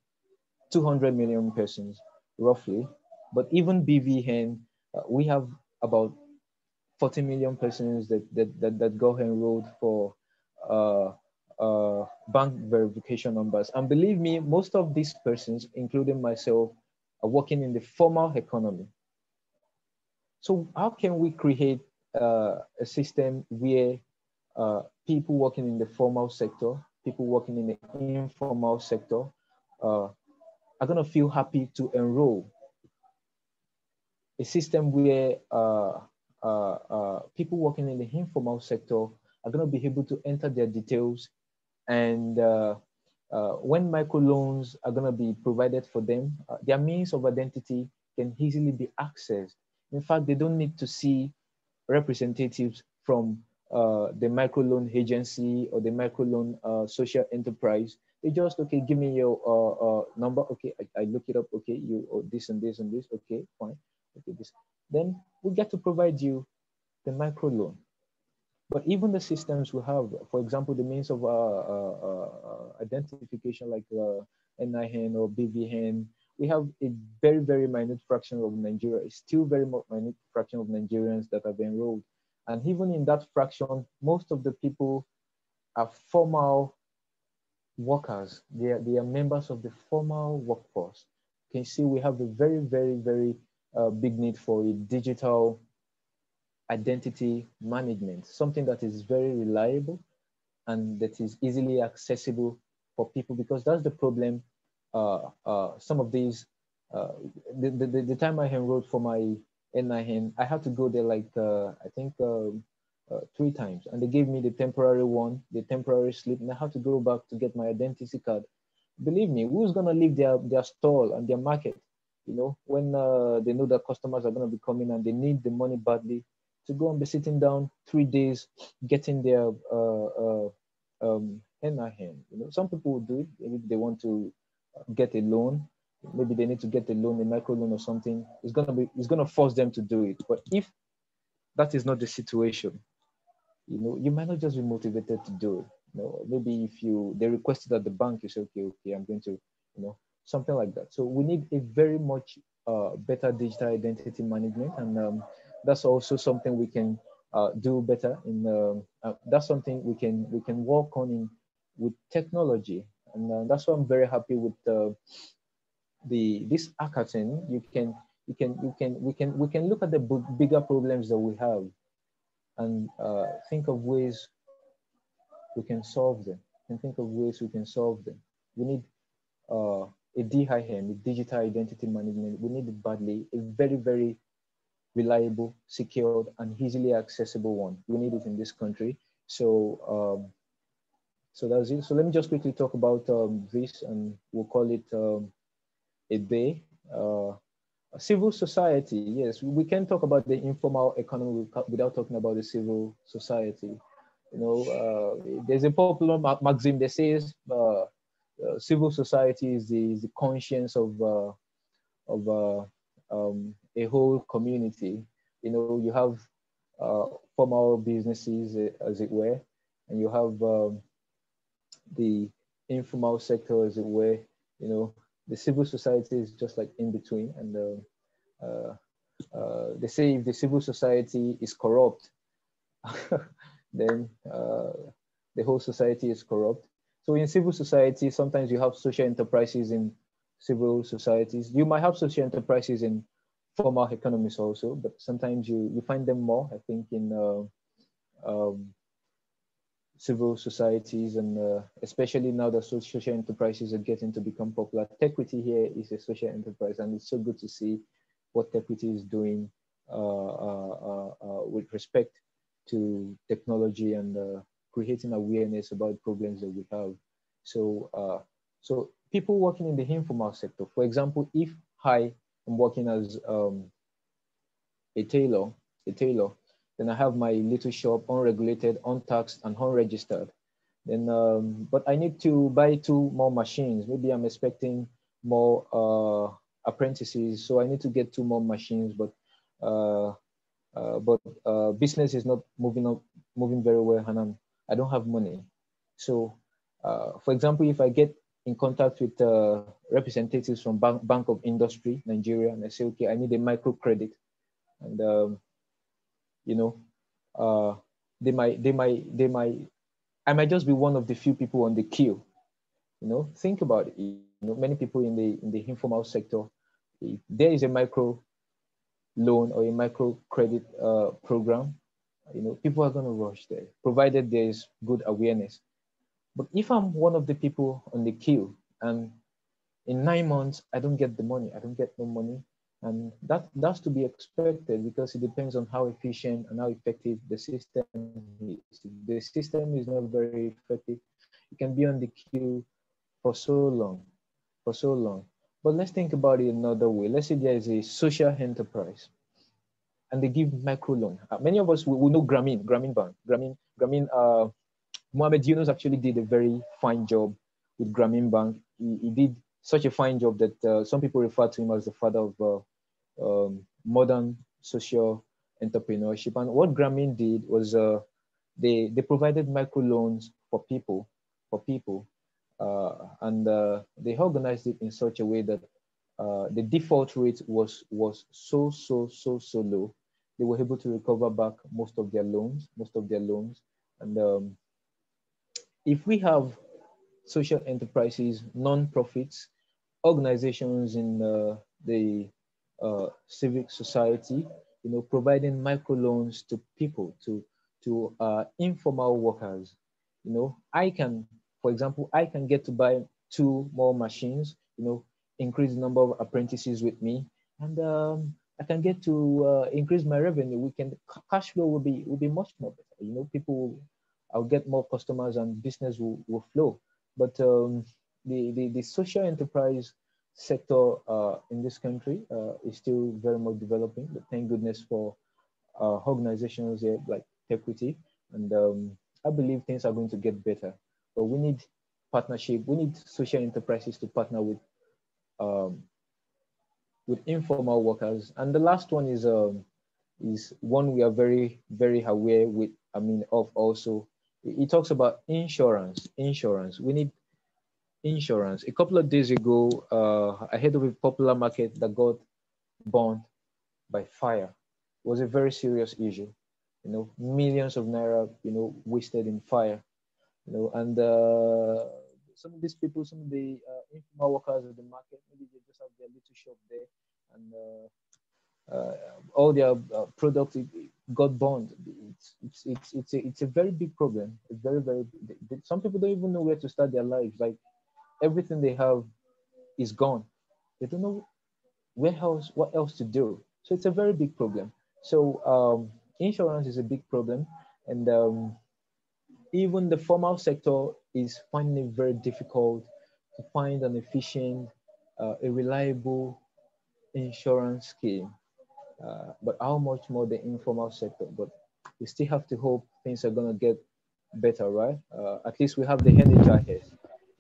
two hundred million persons roughly, but even B V N, uh, we have about forty million persons that that that, that go enrolled for uh, uh, bank verification numbers. And believe me, most of these persons, including myself, are working in the formal economy. So how can we create uh, a system where Uh, people working in the formal sector, people working in the informal sector uh, are going to feel happy to enroll? A system where uh, uh, uh, people working in the informal sector are going to be able to enter their details, and uh, uh, when microloans are going to be provided for them, uh, their means of identity can easily be accessed. In fact, they don't need to see representatives from Uh, the microloan agency or the microloan uh, social enterprise. They just, okay, give me your uh, uh, number. Okay, I, I look it up. Okay, you or this and this and this. Okay, fine. Okay, this. Then we get to provide you the microloan. But even the systems we have, for example, the means of uh, uh, uh, identification like uh, N I N or B V N, we have a very, very minute fraction of Nigeria. It's still very minute fraction of Nigerians that have enrolled. And even in that fraction, most of the people are formal workers. They are, they are members of the formal workforce. You can see we have a very, very, very uh, big need for a digital identity management, something that is very reliable and that is easily accessible for people, because that's the problem. Uh, uh, some of these, uh, the, the, the time I enrolled for my N I N, I had to go there like uh, I think uh, uh, three times, and they gave me the temporary one, the temporary slip, and I had to go back to get my identity card. Believe me, who's gonna leave their their stall and their market, you know, when uh, they know that customers are gonna be coming and they need the money badly, to go and be sitting down three days getting their uh, uh, um, N I N? You know, some people will do it if they want to get a loan. Maybe they need to get a loan, a micro loan or something. It's gonna be, it's gonna force them to do it. But if that is not the situation, you know, you might not just be motivated to do it. You know, maybe if you they request it at the bank, you say, okay, okay, I'm going to, you know, something like that. So we need a very much uh, better digital identity management, and um, that's also something we can uh, do better. In um, uh, that's something we can we can work on in with technology, and uh, that's why I'm very happy with. Uh, The, this hackathon, you can we can we can we can we can look at the bigger problems that we have, and uh, think of ways we can solve them. And think of ways we can solve them. We need uh, a D I H M, digital identity management. We need it badly. A very very reliable, secured, and easily accessible one. We need it in this country. So. Um, So that's it. So let me just quickly talk about um, this, and we'll call it um, a day. Uh, civil society, yes, we can talk about the informal economy without talking about the civil society. You know, uh, there's a popular maxim that says uh, uh, civil society is the, is the conscience of uh, of uh, um, a whole community. You know, you have uh, formal businesses, as it were, and you have um, the informal sector, as it were. You know, the civil society is just like in between. And uh, uh, uh, they say if the civil society is corrupt, then uh, the whole society is corrupt. So in civil society, sometimes you have social enterprises in civil societies. You might have social enterprises in formal economies also, but sometimes you, you find them more, I think, in uh, um, civil societies, and uh, especially now that social enterprises are getting to become popular. TechRity here is a social enterprise, and it's so good to see what TechRity is doing uh, uh, uh, with respect to technology and uh, creating awareness about problems that we have. So, uh, so people working in the informal sector, for example, if I am working as um, a tailor, a tailor, then I have my little shop, unregulated, untaxed, and unregistered. Then, um, but I need to buy two more machines. Maybe I'm expecting more uh, apprentices, so I need to get two more machines. But, uh, uh, but uh, business is not moving up, moving very well, and I'm, I don't have money. So, uh, for example, if I get in contact with uh, representatives from Bank, Bank of Industry, Nigeria, and I say, okay, I need a microcredit, and um, you know, uh, they might, they might, they might, I might just be one of the few people on the queue. You know, think about it. You know, many people in the in the informal sector, if there is a micro loan or a micro credit uh, program, you know, people are going to rush there, provided there is good awareness. But if I'm one of the people on the queue, and in nine months I don't get the money, I don't get no money. And that, that's to be expected, because it depends on how efficient and how effective the system is. If the system is not very effective, you can be on the queue for so long, for so long. But let's think about it another way. Let's say there is a social enterprise, and they give microloan. Uh, many of us will know Grameen, Grameen Bank, Grameen, Grameen. Uh, Muhammad Yunus actually did a very fine job with Grameen Bank. He, he did such a fine job that uh, some people refer to him as the father of uh, Um, modern social entrepreneurship. And what Grameen did was uh, they they provided microloans for people, for people, uh, and uh, they organized it in such a way that uh, the default rate was was so so so so low. They were able to recover back most of their loans, most of their loans. And um, if we have social enterprises, non-profits, organizations in uh, the Uh, civic society, you know, providing microloans to people, to to uh, informal workers. You know, I can, for example, I can get to buy two more machines. You know, increase the number of apprentices with me, and um, I can get to uh, increase my revenue. We can cash flow will be will be much more better. You know, people will, I'll get more customers, and business will, will flow. But um, the, the the social enterprise sector uh, in this country uh, is still very much developing, but thank goodness for uh, organizations here like TechRity. And um, I believe things are going to get better, but we need partnership. We need social enterprises to partner with um, with informal workers. And the last one is um, is one we are very very aware with. I mean, of also, it talks about insurance. Insurance. We need insurance. A couple of days ago, uh, I heard of a popular market that got burned by fire. It was a very serious issue. You know, millions of naira, you know, wasted in fire. You know, and uh, some of these people, some of the uh, informal workers of the market, maybe they just have their little shop there, and uh, all their uh, products it, it got burned. It's it's it's it's a, it's a very big problem. It's very very. They, some people don't even know where to start their lives. Like everything they have is gone. They don't know where else what else to do. So it's a very big problem. So um, insurance is a big problem, and um, even the formal sector is finding it very difficult to find an efficient, uh, a reliable insurance scheme. Uh, but how much more the informal sector? But we still have to hope things are gonna get better, right? Uh, at least we have the N H I S.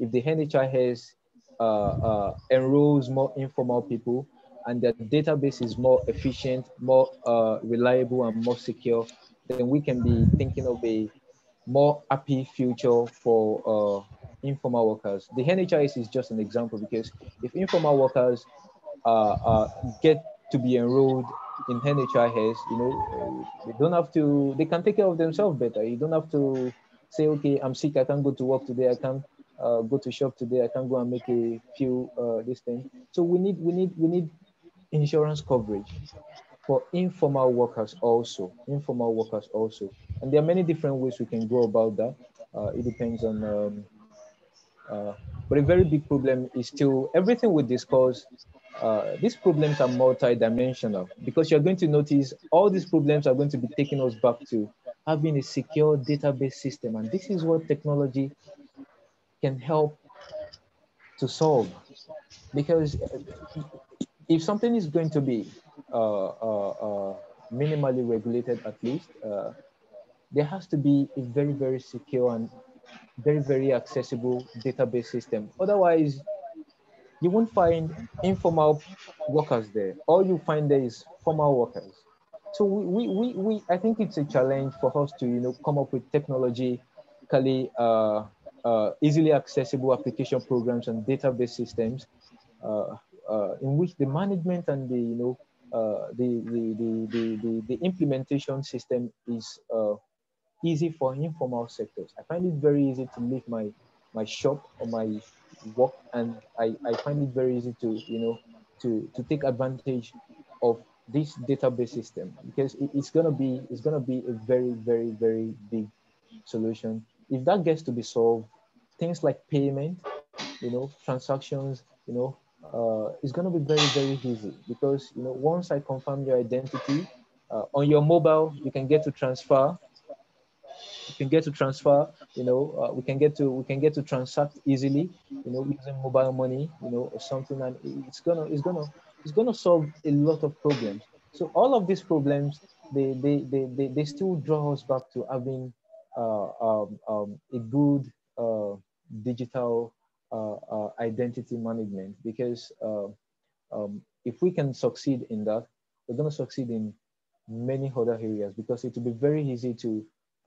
If the N H I S uh, uh, enrolls more informal people and their database is more efficient, more uh, reliable and more secure, then we can be thinking of a more happy future for uh, informal workers. The N H I S is just an example, because if informal workers uh, uh, get to be enrolled in N H I S, you know, they don't have to, they can take care of themselves better. You don't have to say, okay, I'm sick, I can't go to work today, I can't uh, go to shop today, I can't go and make a few, uh, this thing. So we need, we need, we need insurance coverage for informal workers also, informal workers also. And there are many different ways we can go about that. Uh, it depends on, um, uh, but a very big problem is still, everything we discuss, Uh, these problems are multi-dimensional, because you're going to notice all these problems are going to be taking us back to having a secure database system. And this is what technology can help to solve. Because if something is going to be uh, uh, uh, minimally regulated, at least, uh, there has to be a very, very secure and very, very accessible database system. Otherwise, you won't find informal workers there. All you find there is formal workers. So we, we, we, I think it's a challenge for us to, you know, come up with technologically uh, uh, easily accessible application programs and database systems uh, uh, in which the management and the, you know, uh, the, the, the, the, the, the implementation system is uh, easy for informal sectors. I find it very easy to leave my, my shop or my work, and I, I find it very easy to, you know, to, to take advantage of this database system, because it, it's gonna be it's gonna be a very, very, very big solution. If that gets to be solved, things like payment, you know, transactions, you know, uh, it's gonna be very, very easy, because, you know, once I confirm your identity uh, on your mobile, you can get to transfer. You can get to transfer, you know, uh, we can get to, we can get to transact easily, you know, using mobile money, you know, or something, and it's gonna, it's gonna, it's gonna solve a lot of problems. So all of these problems, they, they, they, they, they still draw us back to having uh, um, um, a good uh, digital uh, uh, identity management, because uh, um, if we can succeed in that, we're gonna succeed in many other areas, because it will be very easy to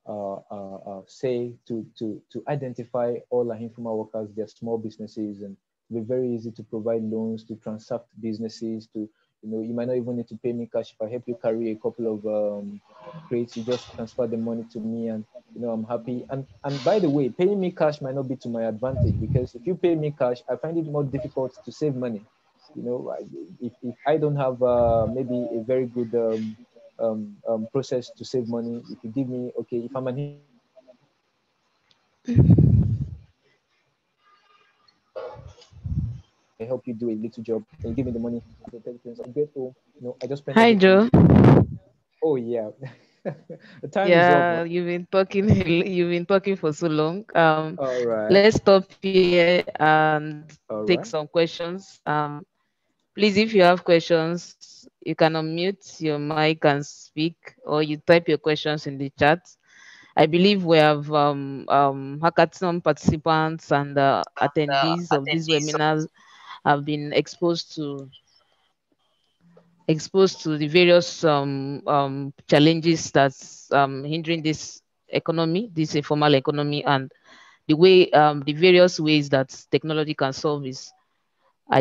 Uh, uh, uh, say to, to, to identify all our informal workers, their small businesses, and it'll be very easy to provide loans, to transact businesses, to, you know, you might not even need to pay me cash. If I help you carry a couple of um, crates, you just transfer the money to me, and, you know, I'm happy. And, and by the way, paying me cash might not be to my advantage, because if you pay me cash, I find it more difficult to save money. You know, if, if I don't have uh, maybe a very good um, Um, um, process to save money. If you give me, okay, if I'm an I help you do a little job and give me the money. I get home. No, I just spend. Hi, Joe. Oh yeah. The time yeah, is over. You've been talking. You've been talking for so long. Um, All right. Let's stop here and All take right. some questions. Um, please, if you have questions, you can unmute your mic and speak, or you type your questions in the chat. I believe we have um, um, hackathon participants and uh, attendees uh, of attendees these webinars have been exposed to exposed to the various um, um, challenges that's um, hindering this economy, this informal economy, and the way um, the various ways that technology can solve is.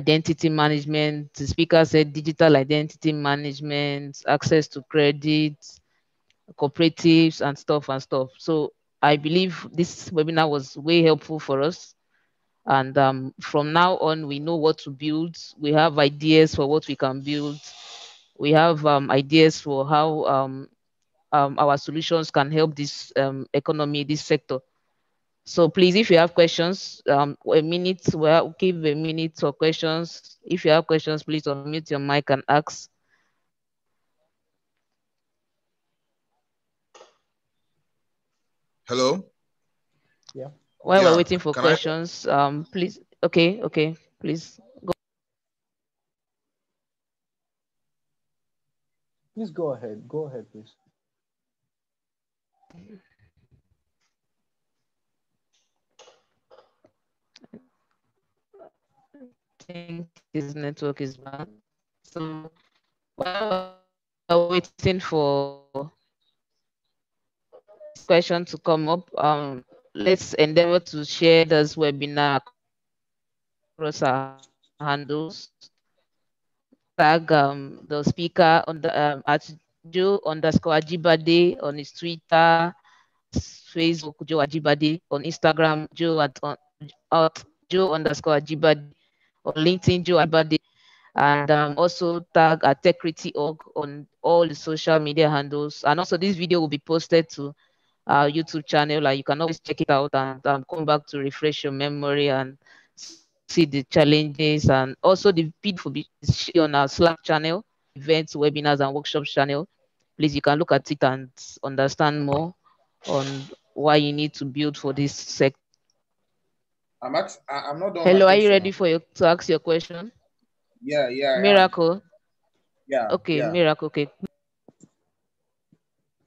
Identity management, the speaker said digital identity management, access to credit, cooperatives and stuff and stuff. So I believe this webinar was way helpful for us. And um, from now on, we know what to build. We have ideas for what we can build. We have um, ideas for how um, um, our solutions can help this um, economy, this sector. So please, if you have questions, um, a minute, we'll give a minute for questions. If you have questions, please unmute your mic and ask. Hello? Yeah. While yeah. we're waiting for can questions, I... um, please, okay, okay, please go. Please go ahead, go ahead, please. I think his network is bad. So while we're waiting for this question to come up, um, let's endeavor to share this webinar across our handles. Tag um, the speaker on the, um, at Joe underscore Ajibade on his Twitter, Facebook, Joe Ajibade, on Instagram, Joe at, on, at Joe underscore Ajibade, on LinkedIn, Joe Ajibade, and um, also tag at TechRity dot org on all the social media handles. And also this video will be posted to our YouTube channel. Like you can always check it out and um, come back to refresh your memory and see the challenges, and also the P D F is on our Slack channel, events, webinars, and workshops channel. Please, you can look at it and understand more on why you need to build for this sector. I'm, at, I'm not done. Hello, are you ready for your, to ask your question? Yeah, yeah. Miracle? Yeah. Okay, yeah. Miracle, okay.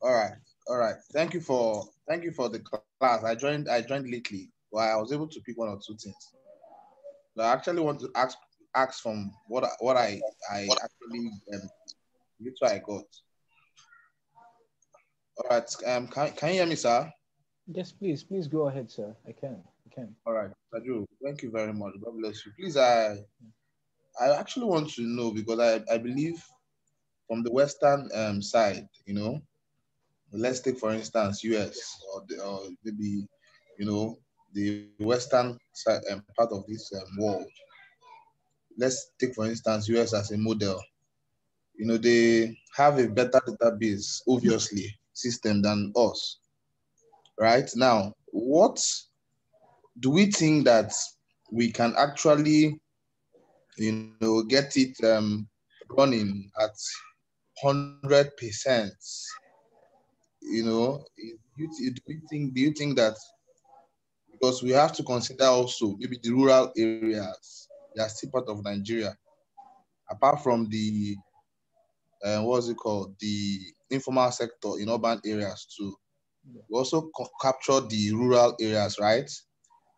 All right, all right. Thank you for, thank you for the class. I joined, I joined lately, but I was able to pick one or two things. I actually want to ask ask from what I, what I I actually um, that's what I got. All right, um, can can you hear me, sir? Yes, please, please go ahead, sir. I can, I can. All right, Saju, thank you very much. God bless you. Please, I I actually want to know because I I believe from the Western um side, you know, let's take for instance U S or the, or maybe you know. the Western side, um, part of this um, world. Let's take, for instance, U S as a model. You know, they have a better database, obviously, system than us. Right now, what do we think that we can actually, you know, get it um, running at one hundred percent? You know, do you think, do you think that because we have to consider also maybe the rural areas, they are still part of Nigeria. Apart from the, uh, what's it called, the informal sector in urban areas too. We also capture the rural areas, right?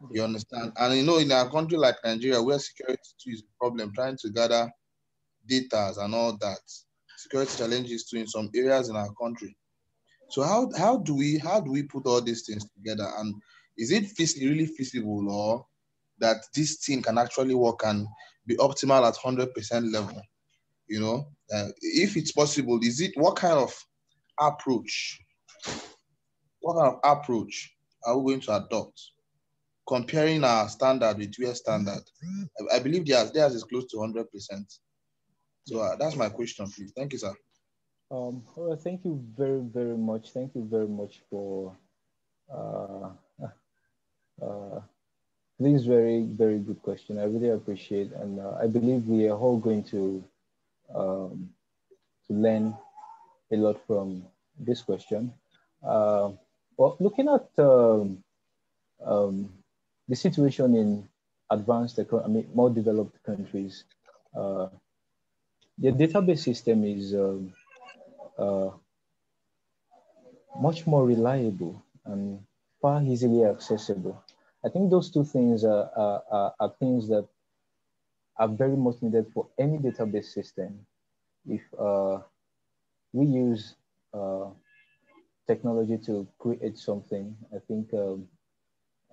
You understand? And you know, in a country like Nigeria, where security too is a problem, trying to gather data and all that, security challenges too in some areas in our country. So how how do we how do we put all these things together? And is it really feasible or that this thing can actually work and be optimal at one hundred percent level? You know, uh, if it's possible, is it what kind of approach, what kind of approach are we going to adopt? Comparing our standard with U S standard, I, I believe theirs, theirs is close to one hundred percent. So uh, that's my question, please. Thank you, sir. Um, well, thank you very, very much. Thank you very much for... Uh, Uh, this is very, very good question. I really appreciate, and uh, I believe we are all going to um, to learn a lot from this question. Uh, well, looking at um, um, the situation in advanced, I mean, more developed countries, uh, the database system is um, uh, much more reliable and far easily accessible. I think those two things are, are, are, are things that are very much needed for any database system. If uh, we use uh, technology to create something, I think um,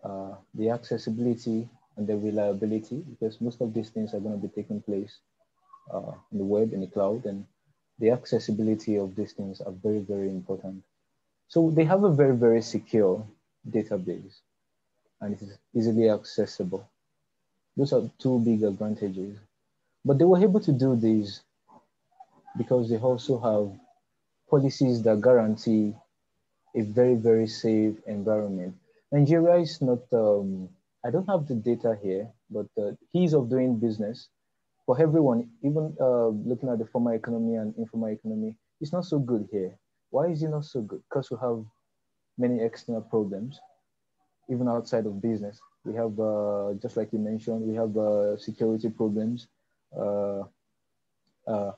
uh, the accessibility and the reliability, because most of these things are going to be taking place uh, in the web, in the cloud, and the accessibility of these things are very, very important. So they have a very, very secure database, and it is easily accessible. Those are two big advantages. But they were able to do this because they also have policies that guarantee a very, very safe environment. Nigeria is not, um, I don't have the data here, but the ease of doing business for everyone, even uh, looking at the formal economy and informal economy, it's not so good here. Why is it not so good? Because we have many external problems, even outside of business. We have, uh, just like you mentioned, we have uh, security problems. Uh, uh,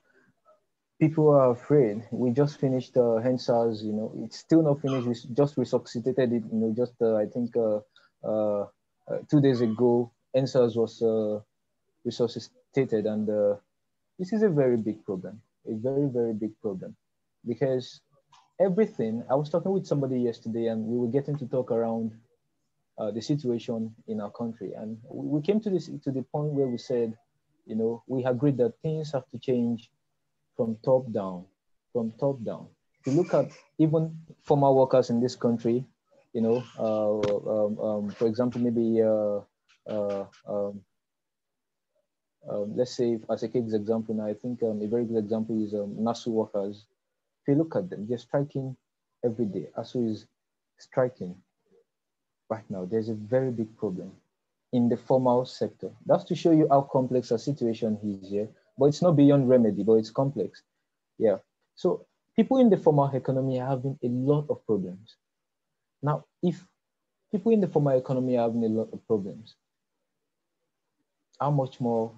people are afraid. We just finished uh, HENSAS, you know, it's still not finished. We just resuscitated it, you know, just uh, I think uh, uh, uh, two days ago, HENSAS was uh, resuscitated. And uh, this is a very big problem, a very, very big problem, because everything, I was talking with somebody yesterday and we were getting to talk around uh, the situation in our country. And we came to this, to the point where we said, you know, we agreed that things have to change from top down, from top down. If you look at even former workers in this country, you know, uh, um, um, for example, maybe, uh, uh, um, uh, let's say, as a kid's example now, I think um, a very good example is um, ASUU workers. If you look at them, they're striking every day. ASUU is striking right now. There's a very big problem in the formal sector. That's to show you how complex our situation is here. But it's not beyond remedy, but it's complex. Yeah. So people in the formal economy are having a lot of problems. Now, if people in the formal economy are having a lot of problems, how much more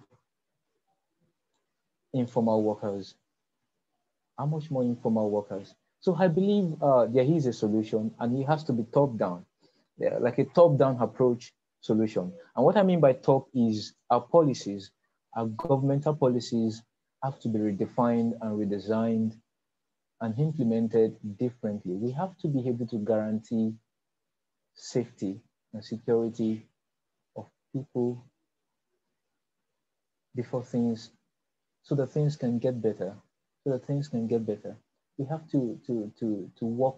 informal workers? How much more informal workers? So I believe uh, there is a solution, and it has to be top down, yeah, like a top down approach solution. And what I mean by top is our policies. Our governmental policies have to be redefined and redesigned and implemented differently. We have to be able to guarantee safety and security of people before things, so that things can get better, so that things can get better. We have to, to, to, to work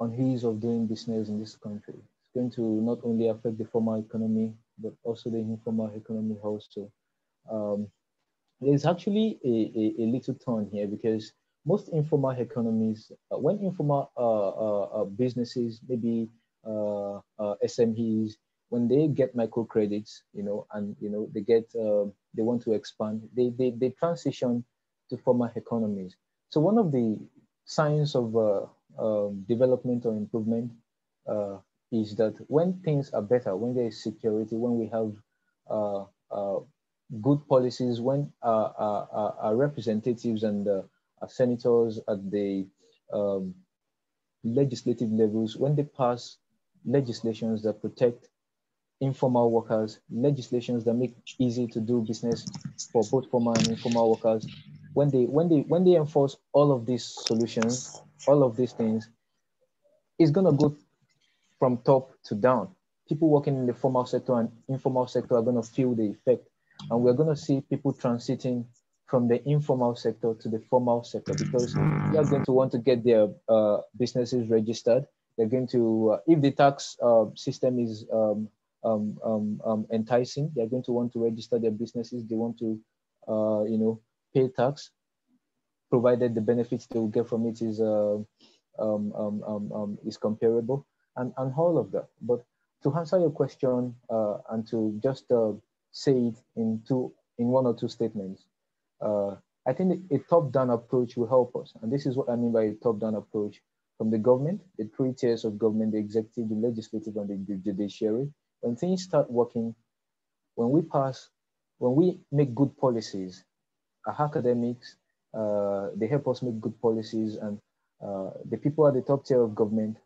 on ease of doing business in this country. It's going to not only affect the formal economy, but also the informal economy also. Um, there's actually a, a, a little turn here, because most informal economies, uh, when informal uh, uh, businesses, maybe uh, uh, S M Es, when they get microcredits, you know, and you know they get, uh, they want to expand, they, they they transition to formal economies. So one of the signs of uh, uh, development or improvement uh, is that when things are better, when there is security, when we have uh, uh, good policies, when uh, our, our, our representatives and uh, our senators at the um, legislative levels, when they pass legislations that protect informal workers, legislations that make it easy to do business for both formal and informal workers, when they, when they, when they enforce all of these solutions, all of these things, it's gonna go from top to down. People working in the formal sector and informal sector are going to feel the effect. And we're going to see people transiting from the informal sector to the formal sector, because they are going to want to get their uh, businesses registered. They're going to, uh, if the tax uh, system is um, um, um, um, enticing, they're going to want to register their businesses. They want to, uh, you know, pay tax, provided the benefits they will get from it is, uh, um, um, um, um, is comparable. And, and all of that. But to answer your question uh, and to just uh, say it in, two, in one or two statements, uh, I think a top-down approach will help us. And this is what I mean by a top-down approach: from the government, the three tiers of government, the executive, the legislative, and the judiciary. When things start working, when we pass, when we make good policies, our academics, uh, they help us make good policies, and uh, the people at the top tier of government,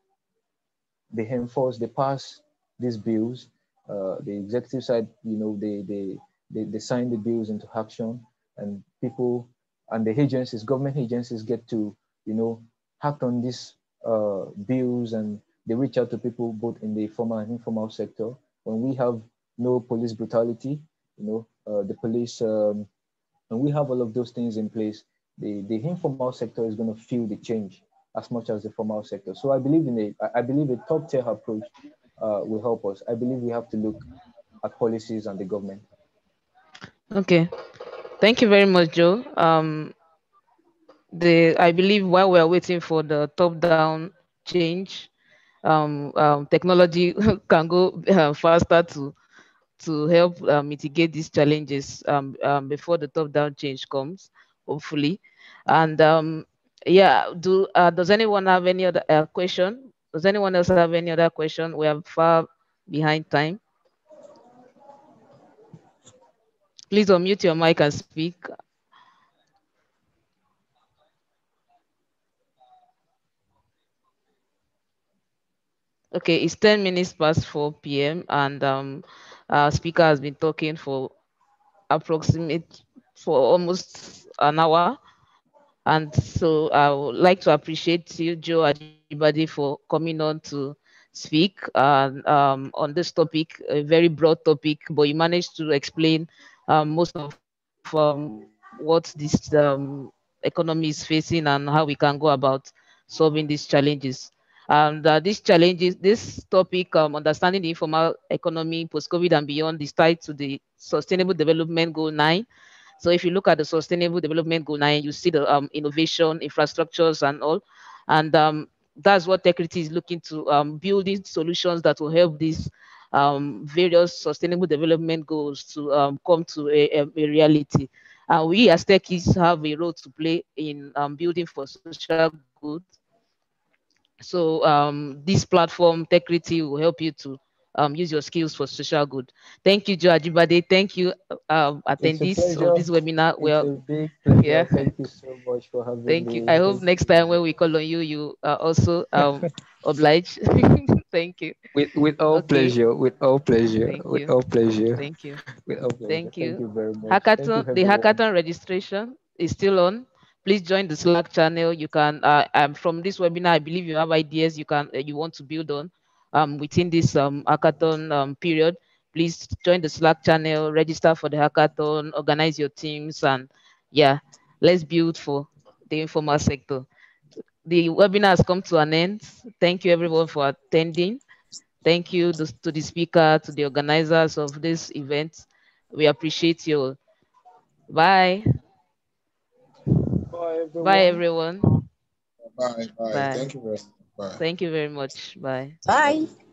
they enforce, they pass these bills. Uh, the executive side, you know, they, they they they sign the bills into action, and people and the agencies, government agencies, get to, you know, act on these uh, bills, and they reach out to people both in the formal and informal sector. When we have no police brutality, you know, uh, the police, um, and we have all of those things in place, the the informal sector is going to feel the change as much as the formal sector. So I believe in a, I believe a top tier approach uh, will help us. I believe we have to look at policies and the government. Okay, thank you very much, Joe. Um, the I believe while we're waiting for the top-down change, um, um, technology can go uh, faster to to help uh, mitigate these challenges um, um, before the top-down change comes, hopefully. And um, yeah, do uh, does anyone have any other uh, question? Does anyone else have any other question? We are far behind time. Please unmute your mic and speak. Okay, it's ten minutes past four p m and um, our speaker has been talking for approximate for almost an hour. And so I would like to appreciate you, Joe Ajibade, for coming on to speak and, um, on this topic, a very broad topic, but you managed to explain um, most of um, what this um, economy is facing and how we can go about solving these challenges. And uh, these challenges, this topic, um, understanding the informal economy, post-COVID and beyond, is tied to the Sustainable Development Goal nine. So if you look at the Sustainable Development Goal nine, you see the um, innovation, infrastructures and all. And um, that's what TechRity is looking to, um, building solutions that will help these um, various Sustainable Development Goals to um, come to a, a, a reality. And uh, we as techies have a role to play in um, building for social good. So um, this platform, TechRity, will help you to um, use your skills for social good. Thank you, Joe Ajibade. Thank you, uh, attendees of this webinar. It's well, a big pleasure. Yeah. Thank you so much for having Thank me. Thank you. I hope Thank next you. time when we call on you, you are also um, obliged. Thank you. With with all okay. pleasure. With all pleasure. Thank with you. all pleasure. Thank you. With all pleasure. Thank you. Thank you very much. Hackathon. You, the hackathon registration is still on. Please join the Slack channel. You can, uh, um, from this webinar, I believe you have ideas you can, uh, you want to build on um, within this um, hackathon um, period. Please join the Slack channel, register for the hackathon, organize your teams, and yeah, let's build for the informal sector. The webinar has come to an end. Thank you everyone for attending. Thank you to, to the speaker, to the organizers of this event. We appreciate you all. Bye. Bye, everyone. Bye, everyone. Bye, bye. Bye. Thank you very much. Bye. Thank you very much. Bye. Bye.